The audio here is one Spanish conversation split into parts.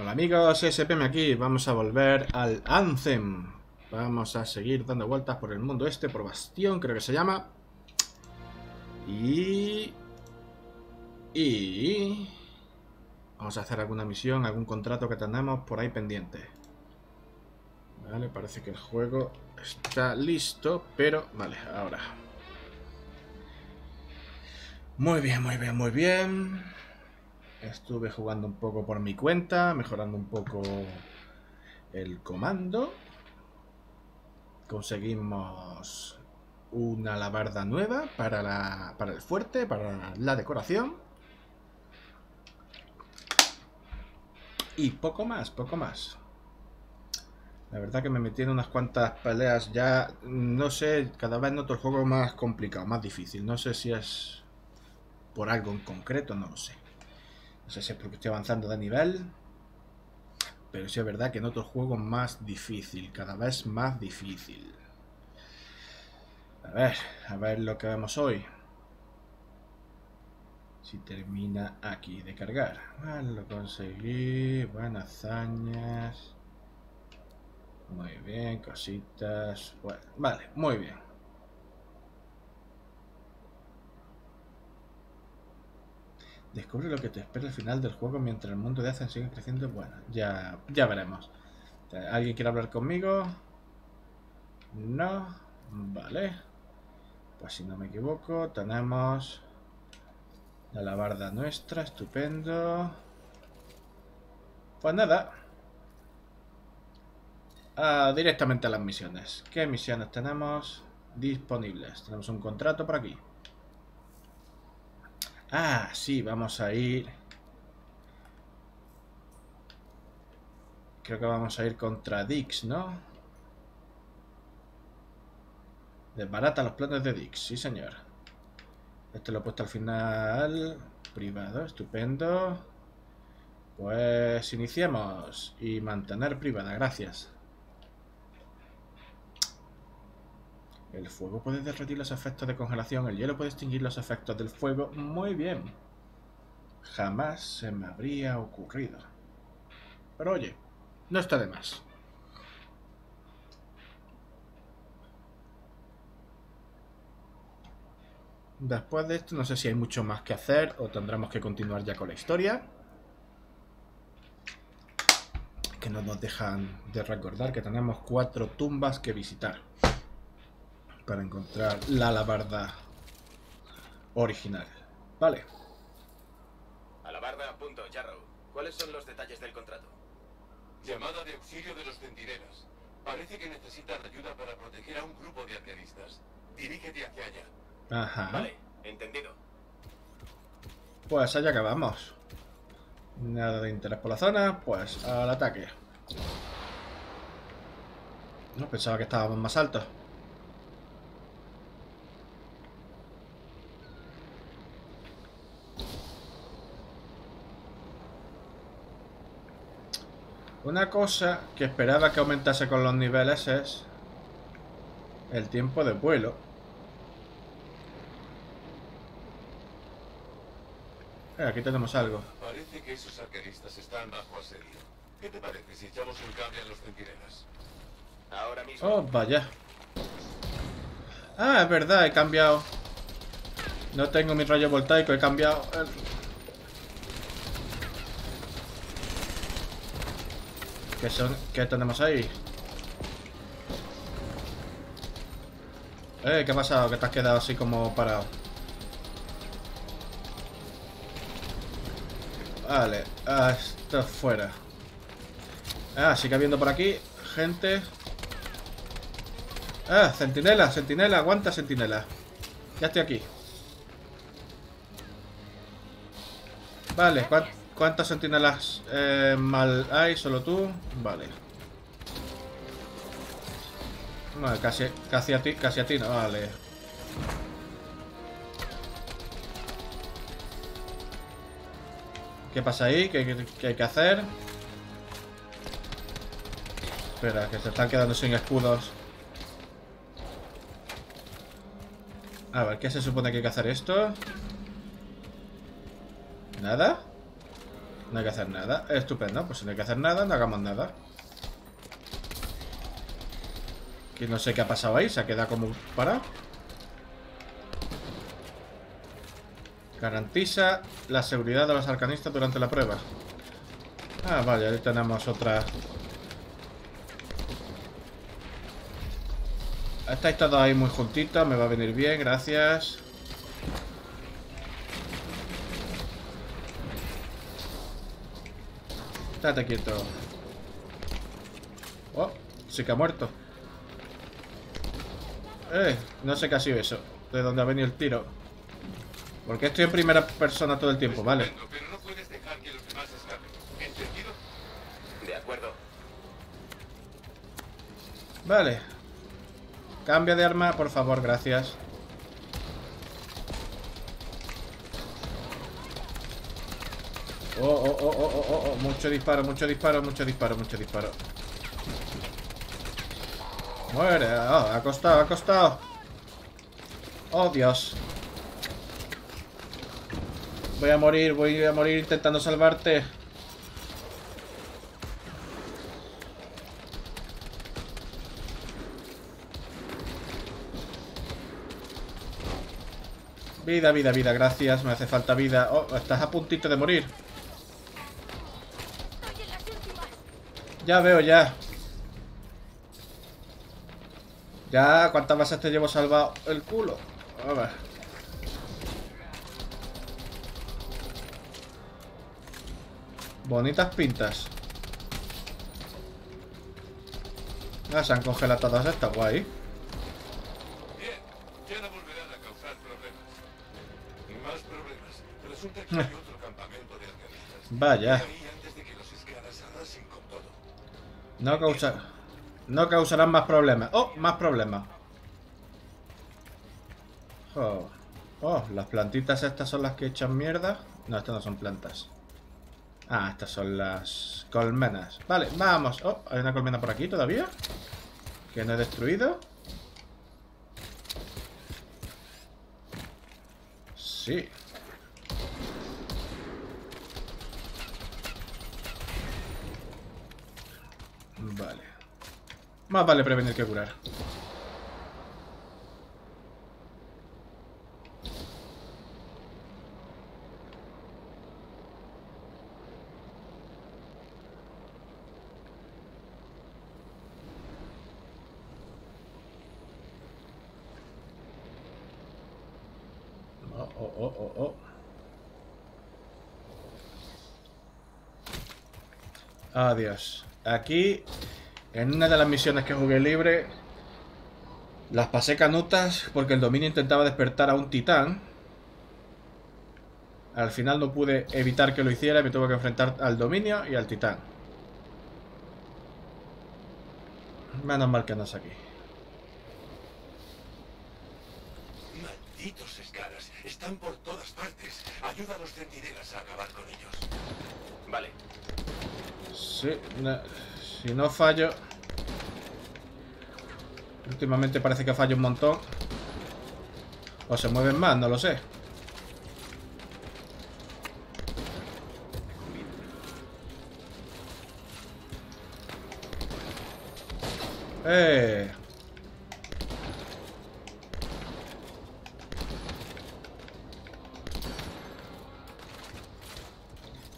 Hola amigos, S.P.M. aquí. Vamos a volver al Anthem. Vamos a seguir dando vueltas por el mundo este, por Bastión, creo que se llama. Y vamos a hacer alguna misión, algún contrato que tenemos por ahí pendiente. Vale, parece que el juego está listo, pero vale, ahora. Muy bien, muy bien, muy bien. Estuve jugando un poco por mi cuenta, mejorando un poco el comando. Conseguimos una alabarda nueva para el fuerte, para la decoración. Y poco más, poco más. La verdad que me metí en unas cuantas peleas ya, no sé, cada vez noto el juego más complicado, más difícil. No sé si es por algo en concreto, no lo sé. No sé si es porque estoy avanzando de nivel, pero sí es verdad que en otros juegos más difícil, cada vez más difícil. A ver lo que vemos hoy. Si termina aquí de cargar. Vale, lo conseguí. Buenas hazañas. Muy bien, cositas. Bueno, vale, muy bien. Descubre lo que te espera al final del juego mientras el mundo de Anthem sigue creciendo. Bueno, ya veremos. ¿Alguien quiere hablar conmigo? No. Vale. Pues si no me equivoco, tenemos la alabarda nuestra. Estupendo. Pues nada. Directamente a las misiones. ¿Qué misiones tenemos disponibles? Tenemos un contrato por aquí. Ah, sí, vamos a ir. Creo que vamos a ir contra Dix, ¿no? Desbarata los planes de Dix, sí señor. Esto lo he puesto al final. Privado, estupendo. Pues iniciemos. Y mantener privada, gracias. El fuego puede derretir los efectos de congelación. El hielo puede extinguir los efectos del fuego. Muy bien. Jamás se me habría ocurrido. Pero oye, no está de más. Después de esto, no sé si hay mucho más que hacer o tendremos que continuar ya con la historia. Es que no nos dejan de recordar que tenemos 4 tumbas que visitar para encontrar la alabarda original. Vale. Alabarda.Jarrow. ¿Cuáles son los detalles del contrato? Llamada de auxilio de los centinelas. Parece que necesitan ayuda para proteger a un grupo de arqueristas. Dirígete hacia allá. Ajá. Vale, entendido. Pues allá acabamos. Nada de interés por la zona, pues al ataque. No pensaba que estábamos más altos. Una cosa que esperaba que aumentase con los niveles es el tiempo de vuelo. Aquí tenemos algo. Parece que esos arqueristas están bajo asedio. ¿Qué te parece si echamos un cable a los centinelas? Ahora mismo. Oh, vaya. Ah, es verdad, he cambiado. No tengo mi rayo voltaico, he cambiado el... ¿Qué son? ¿Qué tenemos ahí? ¿Qué ha pasado? Que te has quedado así como parado. Vale, hasta fuera. Ah, sigue habiendo por aquí gente. Ah, centinela, centinela, aguanta centinela. Ya estoy aquí. Vale, ¿cuántas centinelas mal hay? ¿Solo tú? Vale. Vale, casi a ti no, vale. ¿Qué pasa ahí? ¿Qué hay que hacer? Espera, que se están quedando sin escudos. A ver, ¿qué se supone que hay que hacer esto? ¿Nada? No hay que hacer nada. Estupendo, pues si no hay que hacer nada, no hagamos nada. Que no sé qué ha pasado ahí, se ha quedado como parado. Garantiza la seguridad de los arcanistas durante la prueba. Ah, vale, ahí tenemos otra. Estáis todos ahí muy juntitos, me va a venir bien, gracias. Estate quieto. Oh, sí que ha muerto. No sé qué ha sido eso. De dónde ha venido el tiro. Porque estoy en primera persona todo el tiempo, vale. Vale. Cambia de arma, por favor, gracias. Oh. Mucho disparo. Muere. Oh, ha costado. Oh, Dios. Voy a morir intentando salvarte. Vida, gracias, me hace falta vida. Oh, estás a puntito de morir. Ya veo, ya. Ya, ¿cuántas bases te llevo salvado el culo? A ver. Bonitas pintas. Ah, se han congelado todas estas, guay. Vaya. No causarán más problemas. Oh, más problemas. Oh, las plantitas estas son las que echan mierda. No, estas no son plantas. Ah, estas son las colmenas. Vale, vamos. Oh, hay una colmena por aquí todavía. Que no he destruido. Sí. Vale. Más vale prevenir que curar. Oh. Adiós. Aquí, en una de las misiones que jugué libre, las pasé canutas porque el dominio intentaba despertar a un titán. Al final no pude evitar que lo hiciera y me tuve que enfrentar al dominio y al titán. Menos mal que no es aquí. Malditos escaras, están por todas partes. Ayuda a los centinelas a acabar con ellos. Vale. Sí, no, si no fallo. Últimamente parece que fallo un montón. O se mueven más, no lo sé.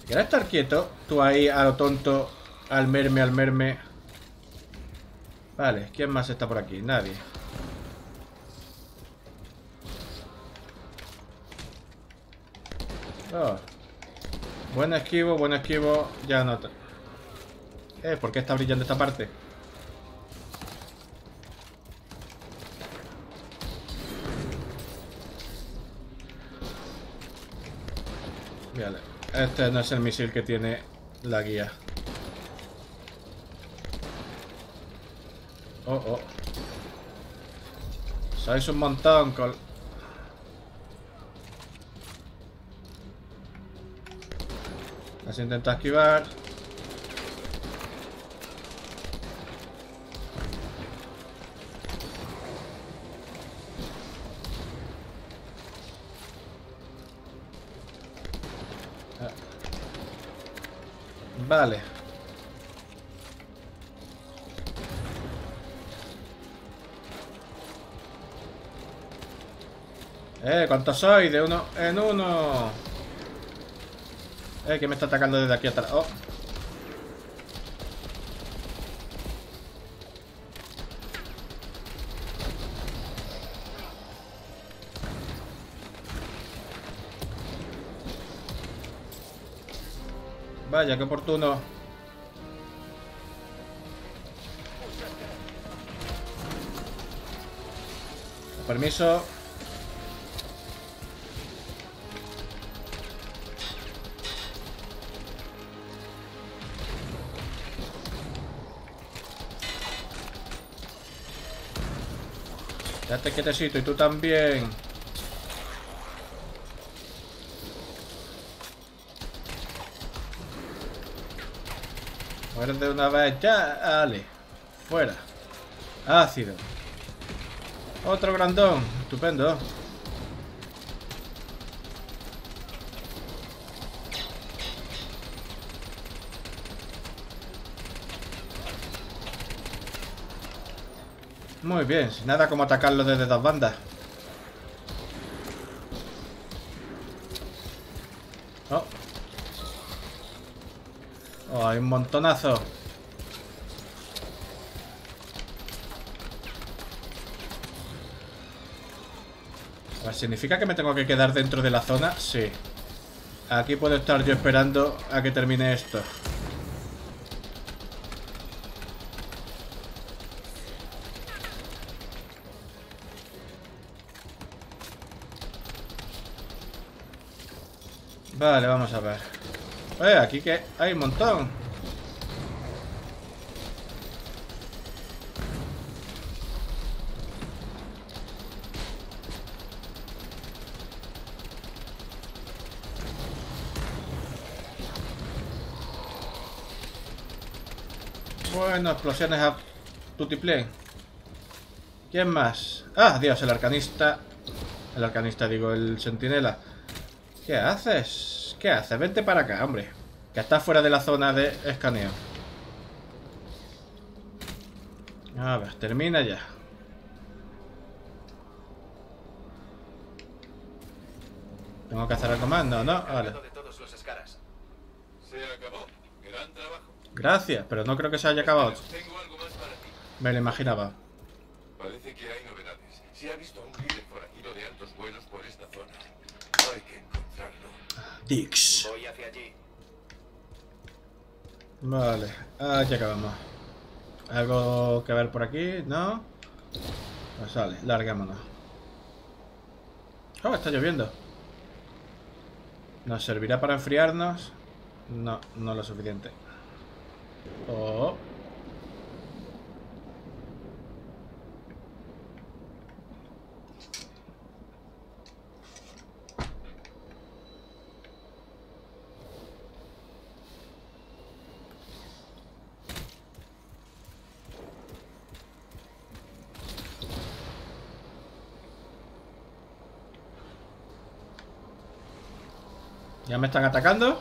¿Quieres estar quieto? Tú ahí a lo tonto, al merme. Vale, ¿quién más está por aquí? Nadie. Oh. Buen esquivo. Ya no. ¿Por qué está brillando esta parte? Vale. Este no es el misil que tiene la guía. Oh. Sois un montón con... Las intento esquivar. Vale. ¿Cuántos sois? De uno en uno. Que me está atacando desde aquí atrás. Oh. Vaya, qué oportuno. Con permiso. Quédate quietecito y tú también. Muerde una vez ya. Dale. Fuera. Ácido. Otro grandón. Estupendo. Muy bien, sin nada como atacarlo desde las bandas. Oh. Oh, hay un montonazo. Pues significa que me tengo que quedar dentro de la zona. Sí. Aquí puedo estar yo esperando a que termine esto. Vale, vamos a ver. Aquí que hay un montón. Bueno, explosiones a tutiplén. ¿Quién más? ¡Ah, Dios! El arcanista. El arcanista, digo, el sentinela. ¿Qué haces? ¿Qué haces? Vente para acá, hombre. Que estás fuera de la zona de escaneo. A ver, termina ya. Tengo que hacer el comando, ¿no? Vale. Gracias, pero no creo que se haya acabado. Me lo imaginaba. Parece que hay novedades. Se ha visto un líder forajido de altos vuelos por esta zona. Hay que encontrarlo. Dix. Voy hacia allí. Vale, aquí acabamos. ¿Algo que ver por aquí? ¿No? Pues sale, largámonos. Oh, está lloviendo. ¿Nos servirá para enfriarnos? No, no lo suficiente. Oh. ¿Ya me están atacando?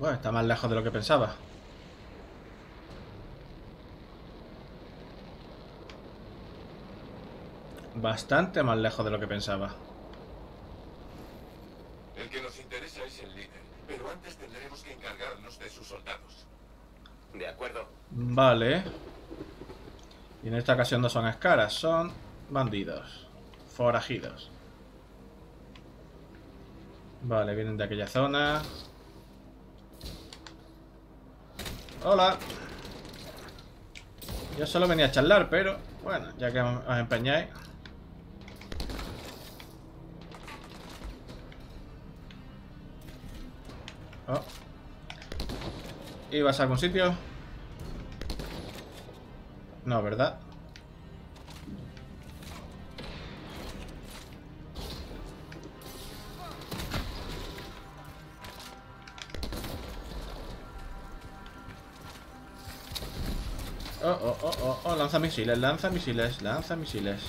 Bueno, está más lejos de lo que pensaba. Bastante más lejos de lo que pensaba. El que nos interesa es el líder, pero antes tendremos que encargarnos de sus soldados. De acuerdo. Vale. Y en esta ocasión no son escaras, son bandidos, forajidos. Vale, vienen de aquella zona. Hola. Yo solo venía a charlar, pero bueno, ya que os empeñáis. Oh. ¿Ibas a algún sitio? No, ¿verdad? Oh, lanza misiles, lanza misiles, lanza misiles.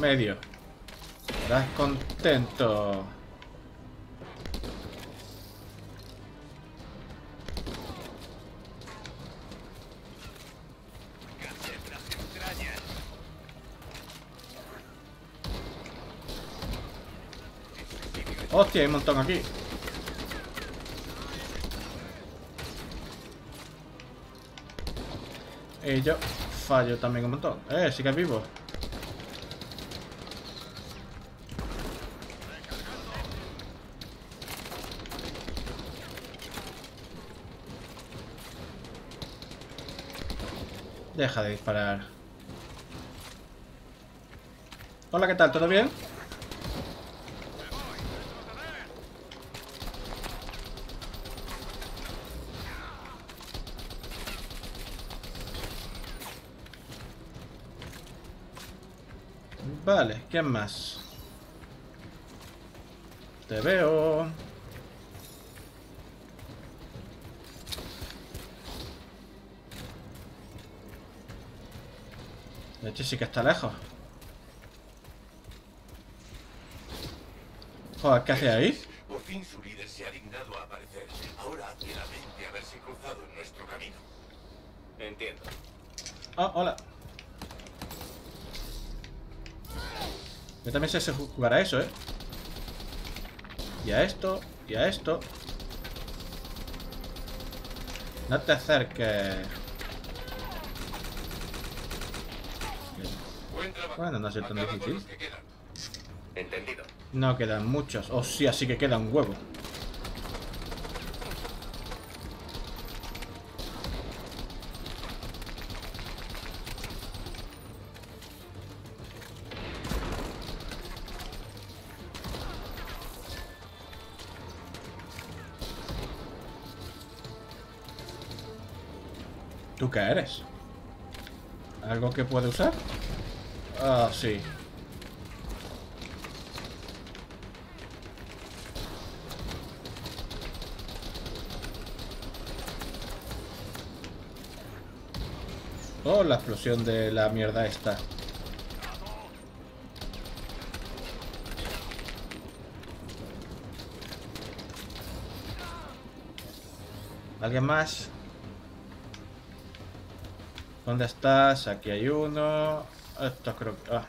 Medio. estarás contento. Hostia, hay un montón aquí. Y yo fallo también un montón. Sí que es vivo. Deja de disparar. Hola, ¿qué tal? ¿Todo bien? Vale, ¿quién más? Te veo. De hecho sí que está lejos. Joder, ¿qué hace ahí? Por fin su líder se ha dignado a aparecer. Ahora tiene la mente haberse cruzado en nuestro camino. Entiendo. Ah, hola. Yo también sé jugar a eso, ¿eh? Y a esto, y a esto. No te acerques. Bueno, no ha sido tan difícil. Entendido. No quedan muchos. Oh, sí, así que queda un huevo. ¿Tú qué eres? ¿Algo que puede usar? Ah, sí. Oh, la explosión de la mierda esta. ¿Alguien más? ¿Dónde estás? Aquí hay uno. Esto creo que... Ah.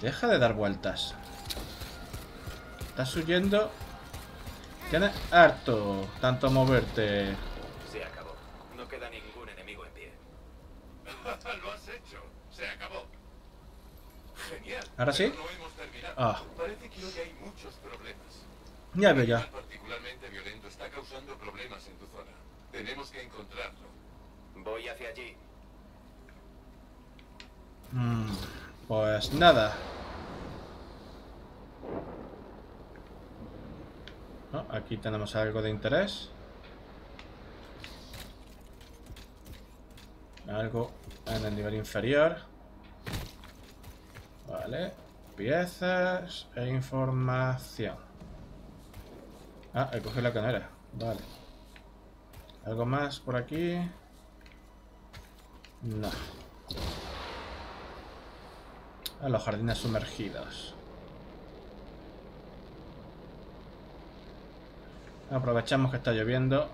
Deja de dar vueltas. Estás huyendo. Tienes harto tanto moverte. Se acabó. No queda ningún enemigo en pie. Lo has hecho. Se acabó. Genial. ¿Ahora sí? No hemos terminado. Ah. Parece que hoy hay muchos problemas. Ya veo ya. Particularmente violento está causando problemas en tu zona. Tenemos que encontrarlo. Voy hacia allí. Pues nada. Oh, aquí tenemos algo de interés. Algo en el nivel inferior. Vale. Piezas e información. Ah, he cogido la canera. Vale. ¿Algo más por aquí? No. A los jardines sumergidos. Aprovechamos que está lloviendo.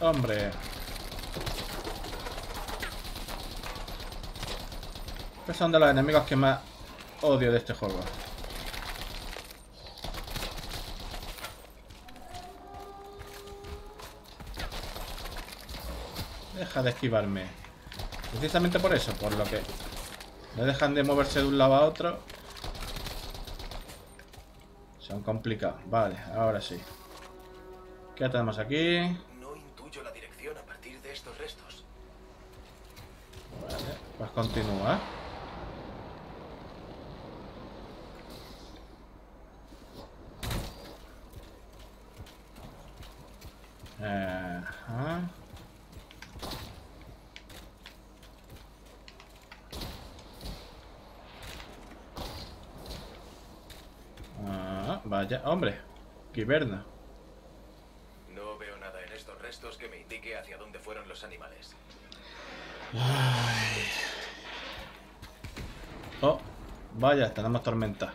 Hombre. Estos son de los enemigos que más odio de este juego. Deja de esquivarme. Precisamente por eso, por lo que no dejan de moverse de un lado a otro. Son complicados. Vale, ahora sí. ¿Qué tenemos aquí? Vale. Pues continúa. Ajá. Ah, vaya, hombre, que hiberna. No veo nada en estos restos que me indique hacia dónde fueron los animales. Ay. Oh, vaya, tenemos tormenta.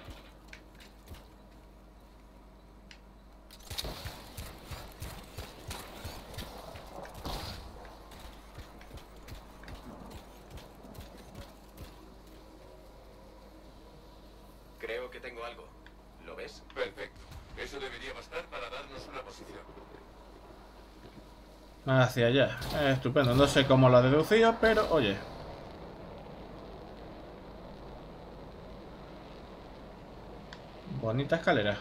Hacia allá. Estupendo. No sé cómo lo ha deducido, pero oye. Bonita escalera.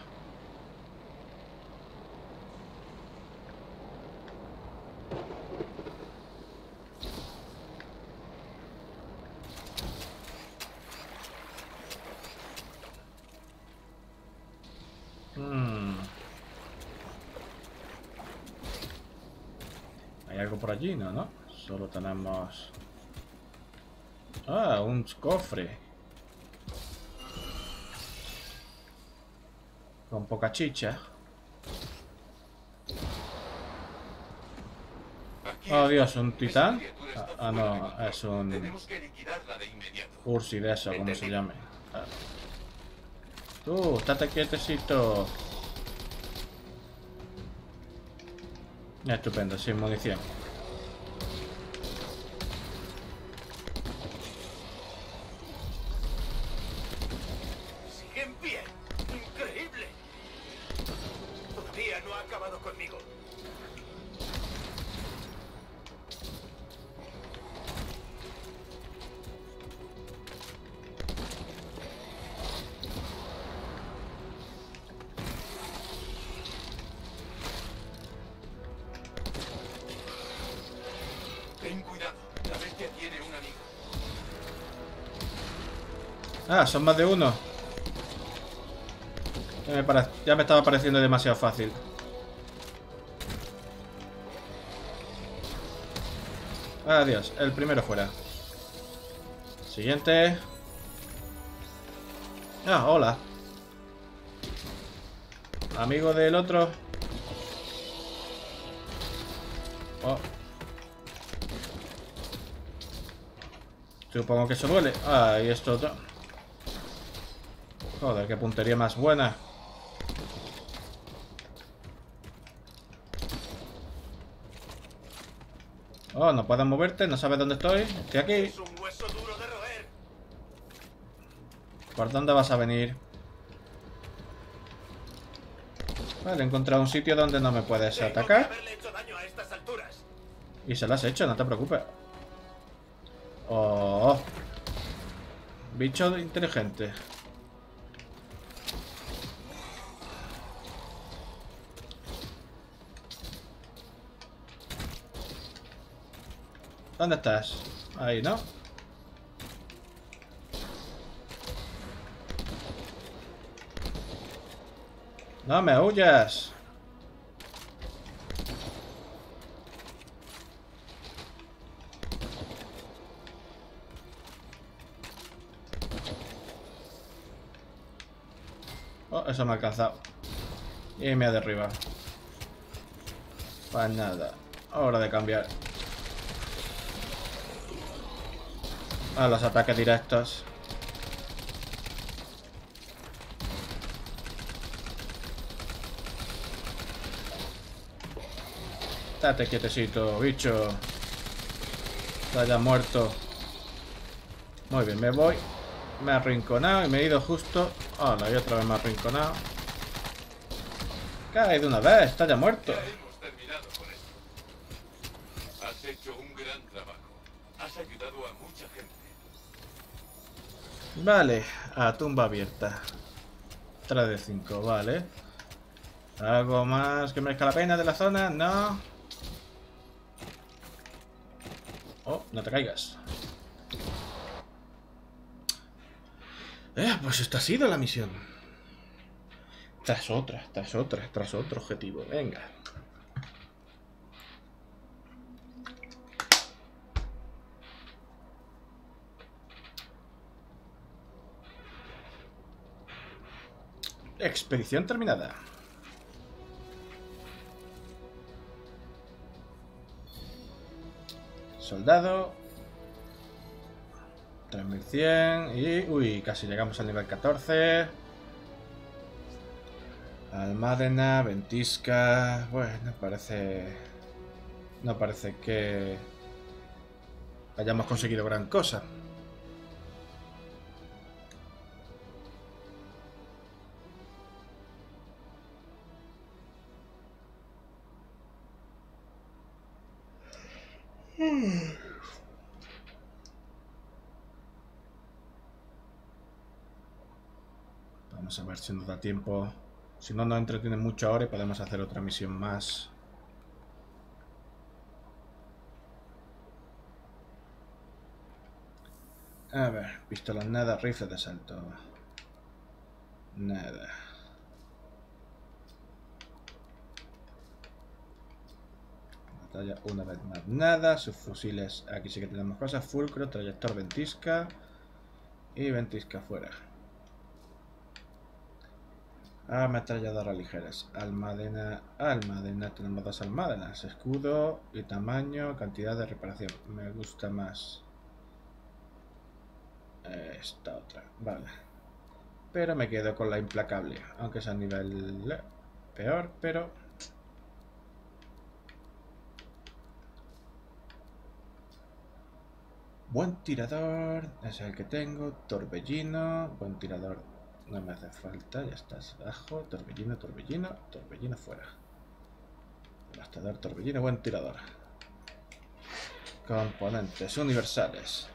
No, no, solo tenemos... Ah, un cofre. Con poca chicha. Oh, Dios, un titán. Ah, no, es un... Ursi de eso, como se llame. Ah. Tú, estate quietecito. Estupendo, sin munición. Ah, son más de uno. Ya me estaba pareciendo demasiado fácil. Adiós, el primero fuera. Siguiente. Ah, hola. Amigo del otro. Oh. Supongo que eso duele. Ah, y esto otro. Joder, qué puntería más buena. Oh, no puedes moverte, no sabes dónde estoy. Estoy aquí. ¿Por dónde vas a venir? Vale, he encontrado un sitio donde no me puedes atacar. Y se lo has hecho, no te preocupes. Oh. Bicho inteligente. ¿Dónde estás? Ahí, ¿no? ¡No me huyas! Oh, eso me ha alcanzado. Y me ha derribado. Pues nada. Hora de cambiar. A los ataques directos. Date quietecito, bicho. Está ya muerto. Muy bien, me voy. Me he arrinconado y me he ido justo. Hola, y otra vez me he arrinconado. Cae de una vez, está ya muerto. Ya hemos terminado con esto. Has hecho un gran trabajo. Has ayudado a mucha gente. Vale, a tumba abierta. 3 de 5, vale. ¿Algo más que merezca la pena de la zona? No. Oh, no te caigas. Pues esta ha sido la misión. Tras otro objetivo. Venga. Expedición terminada. Soldado. 3100 y... Uy, casi llegamos al nivel 14. Almádena, ventisca... Bueno, parece... No parece que... hayamos conseguido gran cosa. Vamos a ver si nos da tiempo. Si no nos entretiene mucho ahora y podemos hacer otra misión más. A ver, pistolas nada, rifles de asalto nada. Batalla una vez más nada. Subfusiles, aquí sí que tenemos cosas. Fulcro, trayector, ventisca. Y ventisca fuera. Ametralladoras ligeras. Almadena, almadena. Tenemos dos almadenas. Escudo y tamaño, cantidad de reparación. Me gusta más esta otra. Vale. Pero me quedo con la implacable. Aunque es a nivel peor, pero... Buen tirador. Es el que tengo. Torbellino. Buen tirador. No me hace falta, ya estás abajo. Torbellino, torbellino, torbellino fuera. Devastador, torbellino, buen tirador. Componentes universales.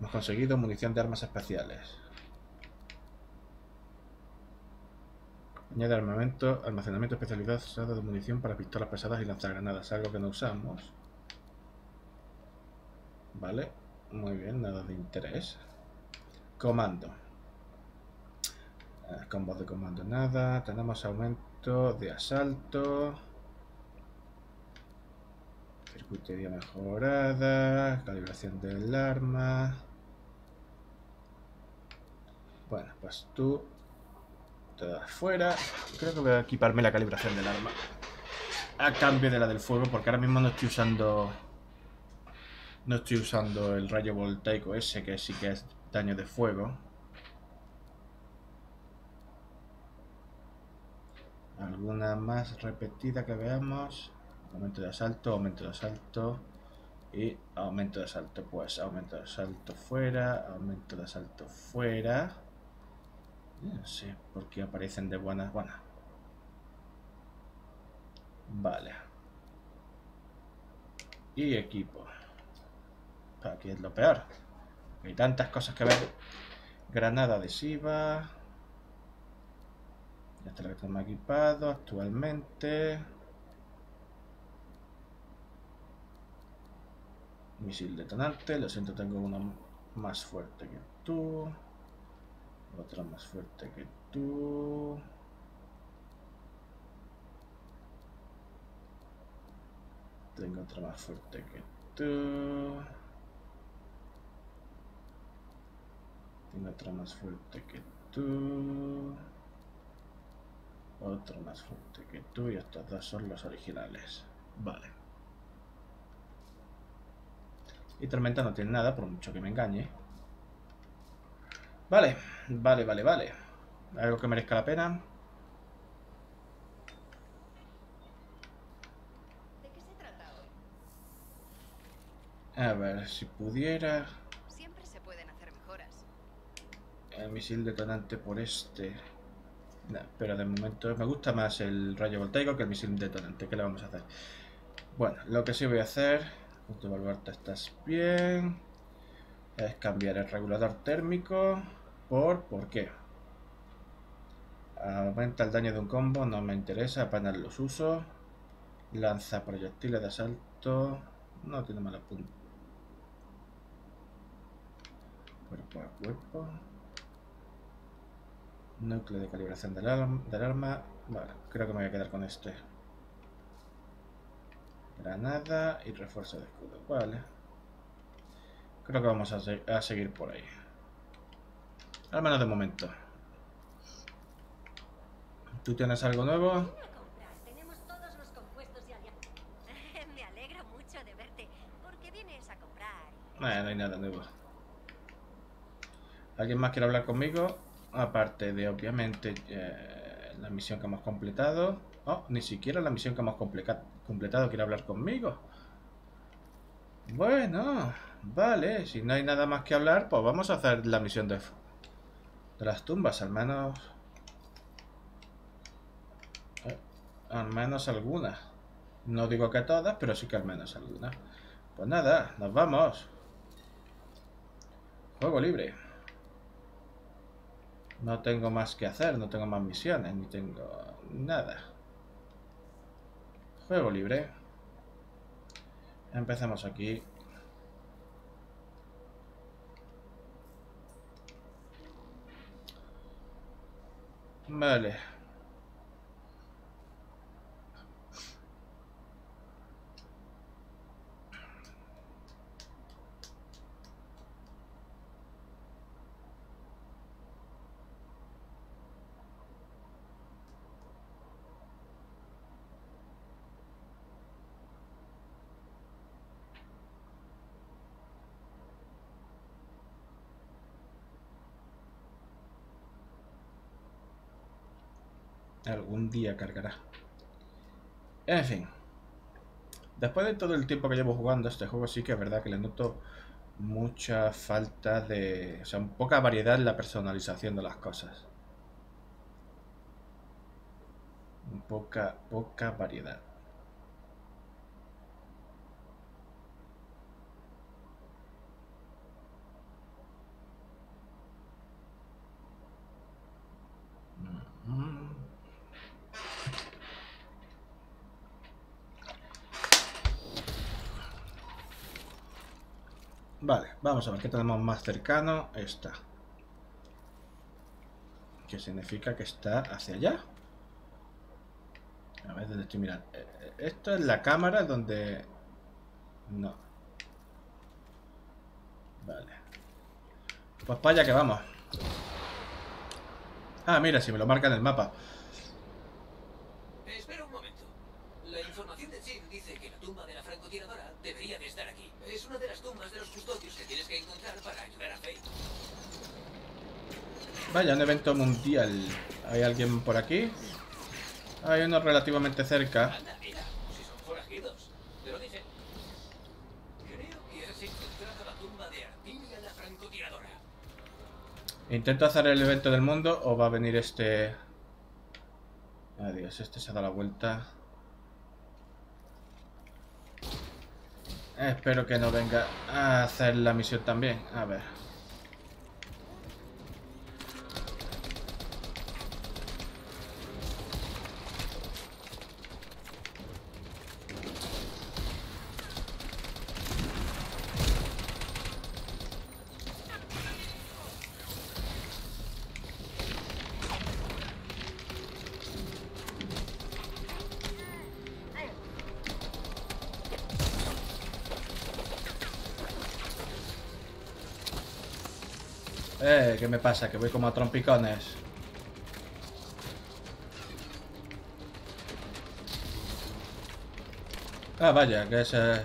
Hemos conseguido munición de armas especiales. Añade armamento, almacenamiento especializado de munición para pistolas pesadas y lanzagranadas. Algo que no usamos. Vale, muy bien, nada de interés. Comando. Combos de comando nada. Tenemos aumento de asalto. Circuitería mejorada. Calibración del arma. Bueno, pues tú te das fuera. Creo que voy a equiparme la calibración del arma a cambio de la del fuego, porque ahora mismo no estoy usando el rayo voltaico ese, que sí que es daño de fuego. Alguna más repetida que veamos. Aumento de asalto y aumento de asalto. Pues aumento de asalto fuera, aumento de asalto fuera. No sé por qué aparecen de buenas. Vale. Y equipo. Aquí es lo peor. Hay tantas cosas que ver. Granada adhesiva. Ya está lo que tenemos equipado actualmente. Misil detonante. Lo siento, tengo uno más fuerte que tú. Otro más fuerte que tú. Tengo otro más fuerte que tú. Tengo otro más fuerte que tú. Otro más fuerte que tú, y estos dos son los originales. Vale. Y tormenta no tiene nada, por mucho que me engañe. Vale, vale, vale, vale. Algo que merezca la pena. ¿De qué se trata hoy? A ver, si pudiera... Siempre se pueden hacer mejoras. El misil detonante por este... No, pero de momento me gusta más el rayo voltaico que el misil detonante. ¿Qué le vamos a hacer? Bueno, lo que sí voy a hacer, autoevaluarte estás bien, es cambiar el regulador térmico por qué. Aumenta el daño de un combo, no me interesa, apenas los uso. Lanza proyectiles de asalto, no tiene mala punta. Cuerpo a cuerpo. Núcleo de calibración del arma. Bueno, creo que me voy a quedar con este. Granada y refuerzo de escudo. Vale. Creo que vamos a seguir por ahí. Al menos de momento. ¿Tú tienes algo nuevo? Tenemos todos los compuestos y aliados. Me alegro mucho de verte. ¿Por qué vienes a comprar? No hay nada nuevo. ¿Alguien más quiere hablar conmigo? Aparte de, obviamente, la misión que hemos completado. Oh, ni siquiera la misión que hemos completado quiere hablar conmigo. Bueno, vale. Si no hay nada más que hablar, pues vamos a hacer la misión de las tumbas. Al menos algunas. No digo que todas, pero sí que al menos algunas. Pues nada, nos vamos. Juego libre. No tengo más que hacer, no tengo más misiones, ni tengo nada. Juego libre. Empezamos aquí. Vale. Algún día cargará. En fin. Después de todo el tiempo que llevo jugando este juego, sí que es verdad que le noto mucha falta de... O sea, poca variedad en la personalización de las cosas. Poca variedad. Vale, vamos a ver qué tenemos más cercano. Esta. Que significa que está hacia allá. A ver dónde estoy mirando. Esto es la cámara donde... No. Vale. Pues para allá que vamos. Ah, mira, si me lo marca en el mapa. Espera un momento. La información de Jim dice que la tumba de la francotiradora debería de estar aquí. Es una de las tumbas de los custodios que tienes que encontrar para ayudar a Faye. Vaya, un evento mundial. ¿Hay alguien por aquí? Hay uno relativamente cerca. Anda, mira, si son forajidos. Te lo dije. Creo que has encontrado la tumba de Artinia, la francotiradora. Intento hacer el evento del mundo o va a venir este... Adiós, este se ha dado la vuelta. Espero que no venga a hacer la misión también. A ver. ¿Qué me pasa? Que voy como a trompicones. Ah, vaya, que ese...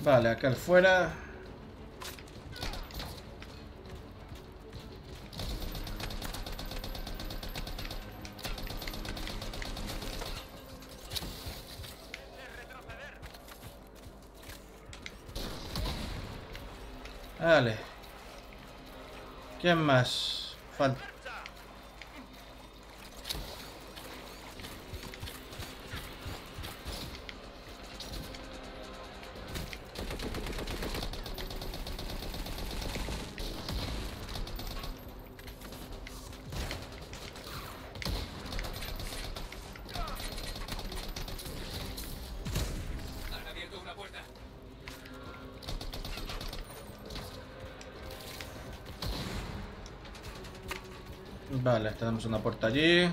Vale, acá al fuera. Vale. ¿Quién más falta? Vale, tenemos una puerta allí.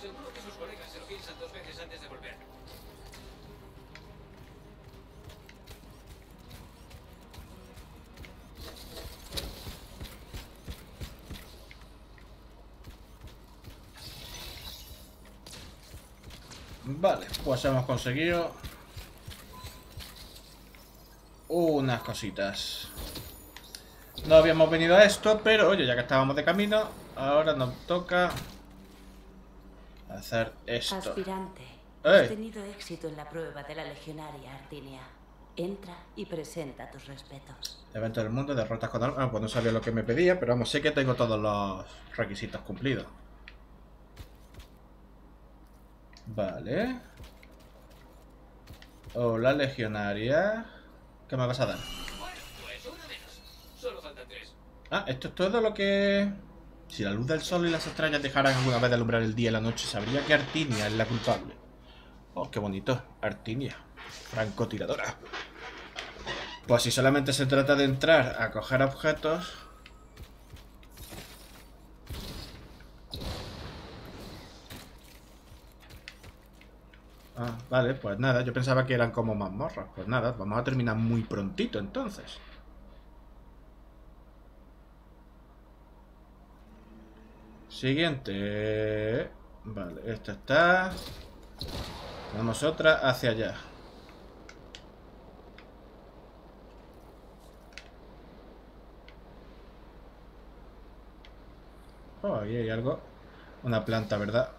Seguro que sus colegas se lo piensan 2 veces antes de volver. Vale, pues hemos conseguido unas cositas. No habíamos venido a esto, pero oye, ya que estábamos de camino, ahora nos toca hacer esto. Aspirante, has tenido éxito en la prueba de la legionaria Artinia. Entra y presenta tus respetos. Evento del mundo, derrotas con armas. Ah, pues no sabía lo que me pedía, pero vamos, sé que tengo todos los requisitos cumplidos. Vale. Hola, legionaria. ¿Qué me vas a dar? Bueno, pues una menos. Solo faltan 3. Ah, esto es todo lo que... Si la luz del sol y las estrellas dejaran alguna vez de alumbrar el día y la noche, sabría que Artinia es la culpable. Oh, qué bonito. Artinia, francotiradora. Pues si solamente se trata de entrar a coger objetos... Ah, vale, pues nada. Yo pensaba que eran como mazmorras. Pues nada, vamos a terminar muy prontito entonces. Siguiente. Vale, esta está. Tenemos otra hacia allá. Oh, ahí hay algo. Una planta, ¿verdad?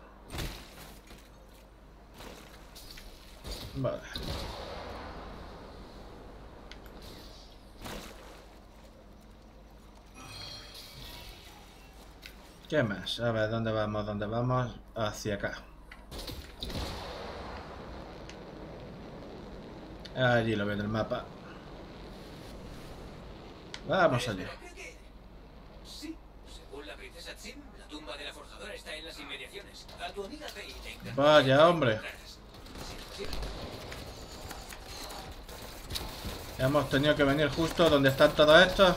Vale. ¿Qué más? A ver, ¿dónde vamos? ¿Dónde vamos? Hacia acá. Allí lo veo en el mapa. Vamos allá. Sí, según la princesa Xtreme, la tumba de la forjadora está en las inmediaciones. A tu amiga Faye te encantará. Vaya, hombre. Hemos tenido que venir justo donde están todos estos.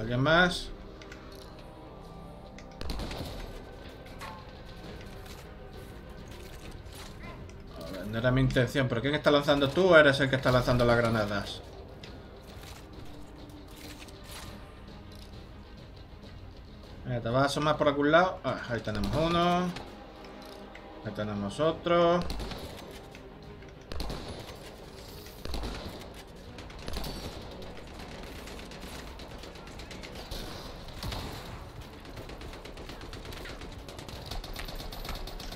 ¿Alguien más? A ver, no era mi intención, pero ¿quién está lanzando? ¿Tú eres el que está lanzando las granadas? ¿Te vas a asomar por algún lado? Ah, ahí tenemos uno. Ahí tenemos otro.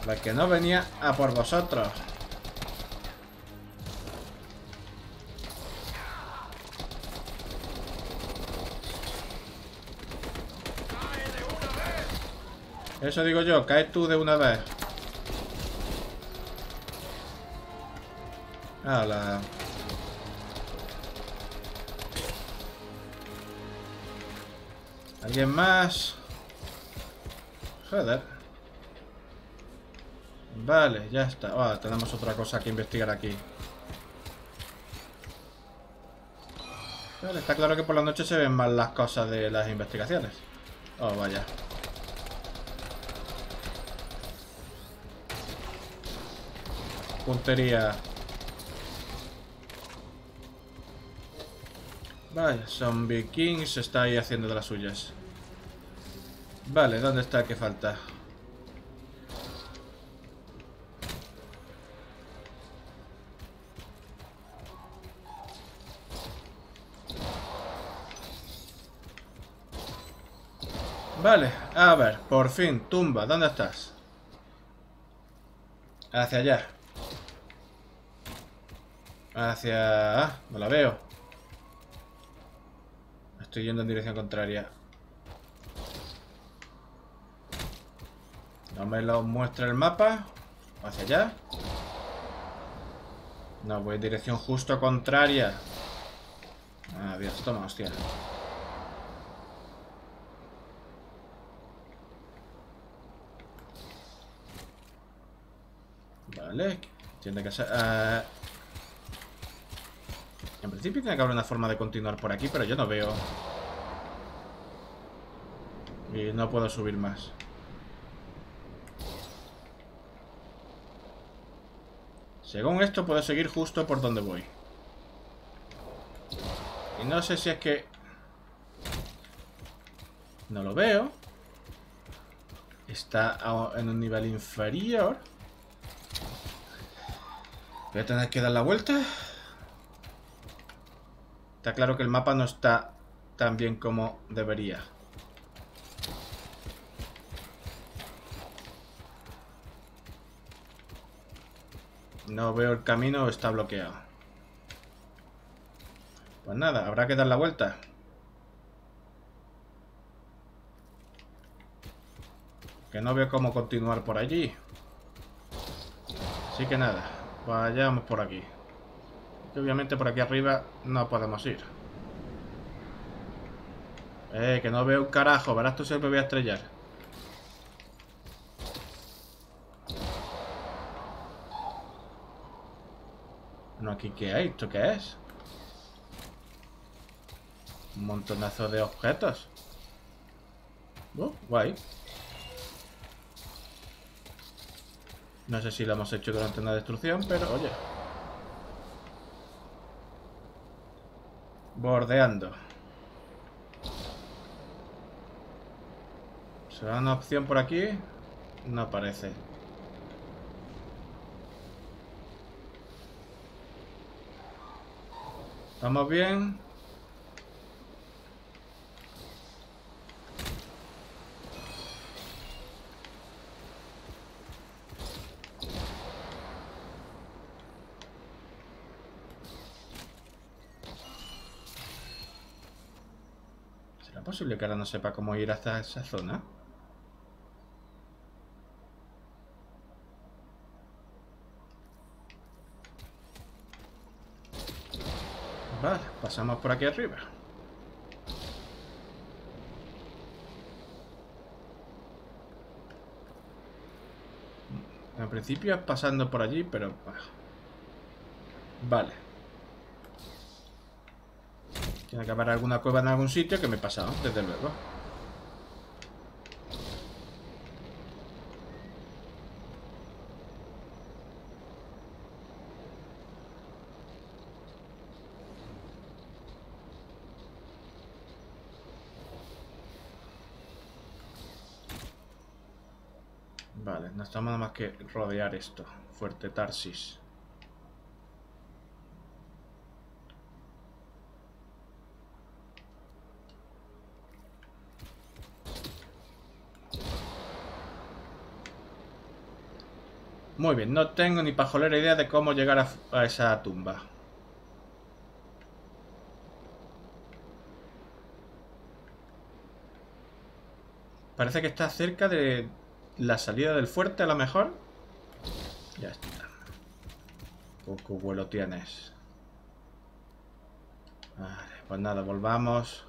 La que no venía a por vosotros. Eso digo yo, caes tú de una vez. ¡Hala! ¿Alguien más? Joder. Vale, ya está. Oh, tenemos otra cosa que investigar aquí. Vale, está claro que por la noche se ven mal las cosas de las investigaciones. Oh, vaya. Puntería. Vaya, Zombie King se está ahí haciendo de las suyas. Vale, ¿dónde está el que falta? Vale, a ver, por fin, tumba, ¿dónde estás? Hacia allá. Hacia... Ah, no la veo. Estoy yendo en dirección contraria. No me lo muestra el mapa. Hacia allá. No, voy en dirección justo contraria. Ah, Dios, toma, hostia. Vale, tiene que ser... En principio tiene que haber una forma de continuar por aquí, pero yo no veo. Y no puedo subir más. Según esto puedo seguir justo por donde voy. Y no sé si es que... No lo veo. Está en un nivel inferior. Voy a tener que dar la vuelta. Está claro que el mapa no está tan bien como debería. No veo el camino, está bloqueado. Pues nada, habrá que dar la vuelta. Que no veo cómo continuar por allí. Así que nada, vayamos por aquí. Obviamente por aquí arriba no podemos ir. Que no veo un carajo. Verás tú, siempre voy a estrellar. No, aquí qué hay. ¿Esto qué es? Un montonazo de objetos. Guay. No sé si lo hemos hecho durante una destrucción, pero oye. Bordeando. ¿Será una opción por aquí? No aparece. ¿Estamos bien? ¿Es posible que ahora no sepa cómo ir hasta esa zona? Vale, pasamos por aquí arriba. En principio es pasando por allí, pero... Vale. Tiene que haber alguna cueva en algún sitio que me he pasado, desde luego. Vale, no estamos nada más que rodear esto. Fuerte Tarsis. Muy bien, no tengo ni pajolera idea de cómo llegar a esa tumba. Parece que está cerca de la salida del fuerte a lo mejor. Ya está. Poco vuelo tienes. Vale, pues nada, volvamos.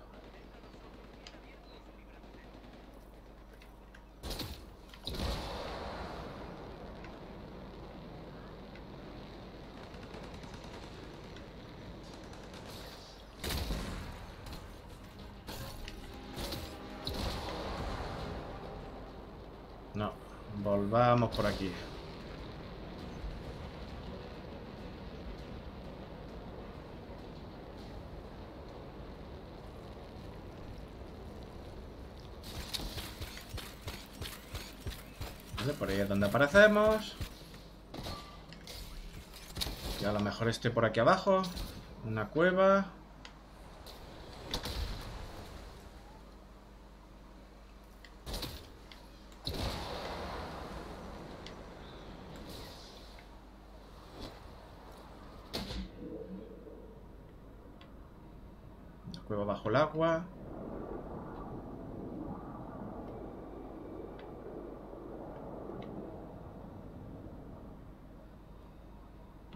No, volvamos por aquí. Vale, por ahí es donde aparecemos. Y a lo mejor esté por aquí abajo. Una cueva. Bajo el agua.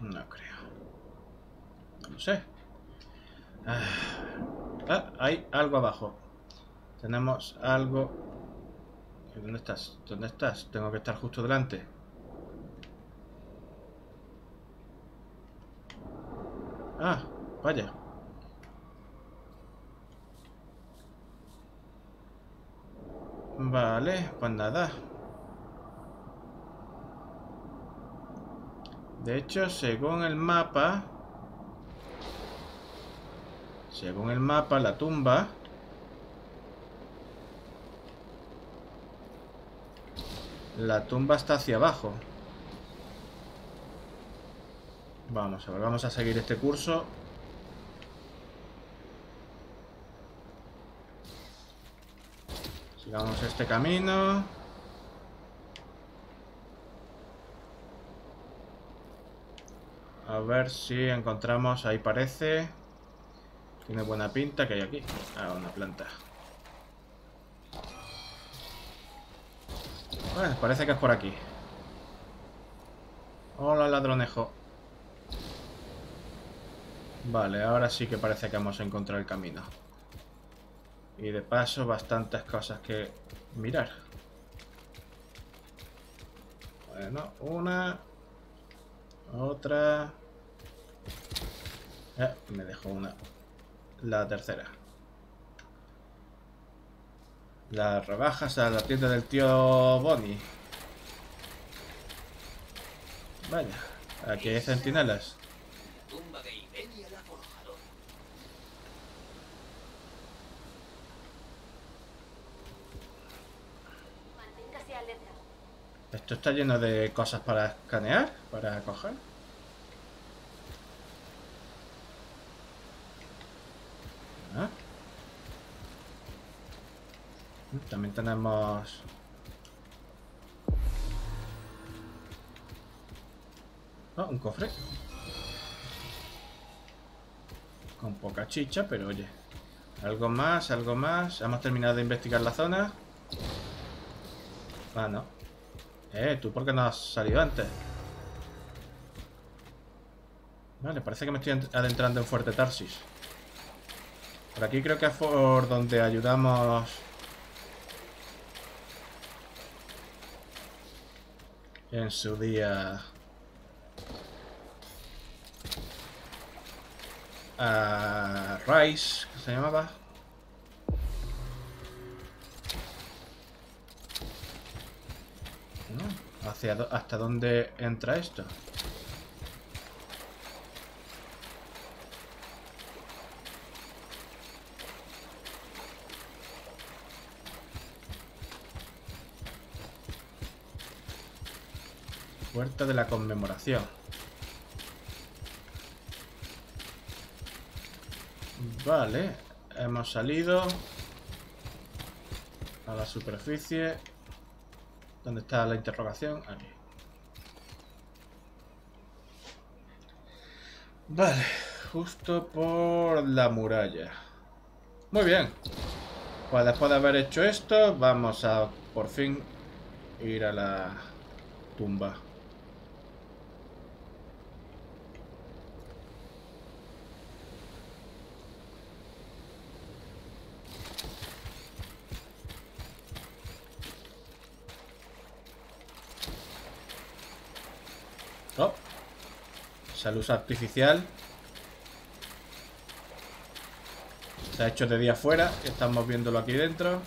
No creo. No sé. Hay algo abajo. Tenemos algo. ¿Dónde estás? ¿Dónde estás? Tengo que estar justo delante. Ah, vaya. Vale, pues nada. De hecho, según el mapa, la tumba está hacia abajo. Vamos a ver, vamos a seguir este curso. Sigamos este camino. A ver si encontramos. Ahí parece. Tiene buena pinta que hay aquí. Ah, una planta. Bueno, parece que es por aquí. Hola, ladronejo. Vale, ahora sí que parece que hemos encontrado el camino. Y de paso, bastantes cosas que mirar. Bueno, una. Otra. Me dejó una. La tercera. Las rebajas a la tienda del tío Bonnie. Vaya, aquí hay centinelas. Esto está lleno de cosas para escanear, para coger. Ah. También tenemos... Oh, un cofre. Con poca chicha, pero oye. Algo más, algo más. Hemos terminado de investigar la zona. Ah, no. ¿Tú por qué no has salido antes? Vale, parece que me estoy adentrando en Fuerte Tarsis. Por aquí creo que es por donde ayudamos... en su día... a... Rice, que se llamaba... ¿Hasta dónde entra esto? Puerta de la conmemoración. Vale, hemos salido a la superficie. ¿Dónde está la interrogación? Aquí. Vale, justo por la muralla. Muy bien. Pues después de haber hecho esto, vamos a por fin ir a la tumba. Oh, esa luz artificial. Se ha hecho de día afuera, estamos viéndolo aquí dentro.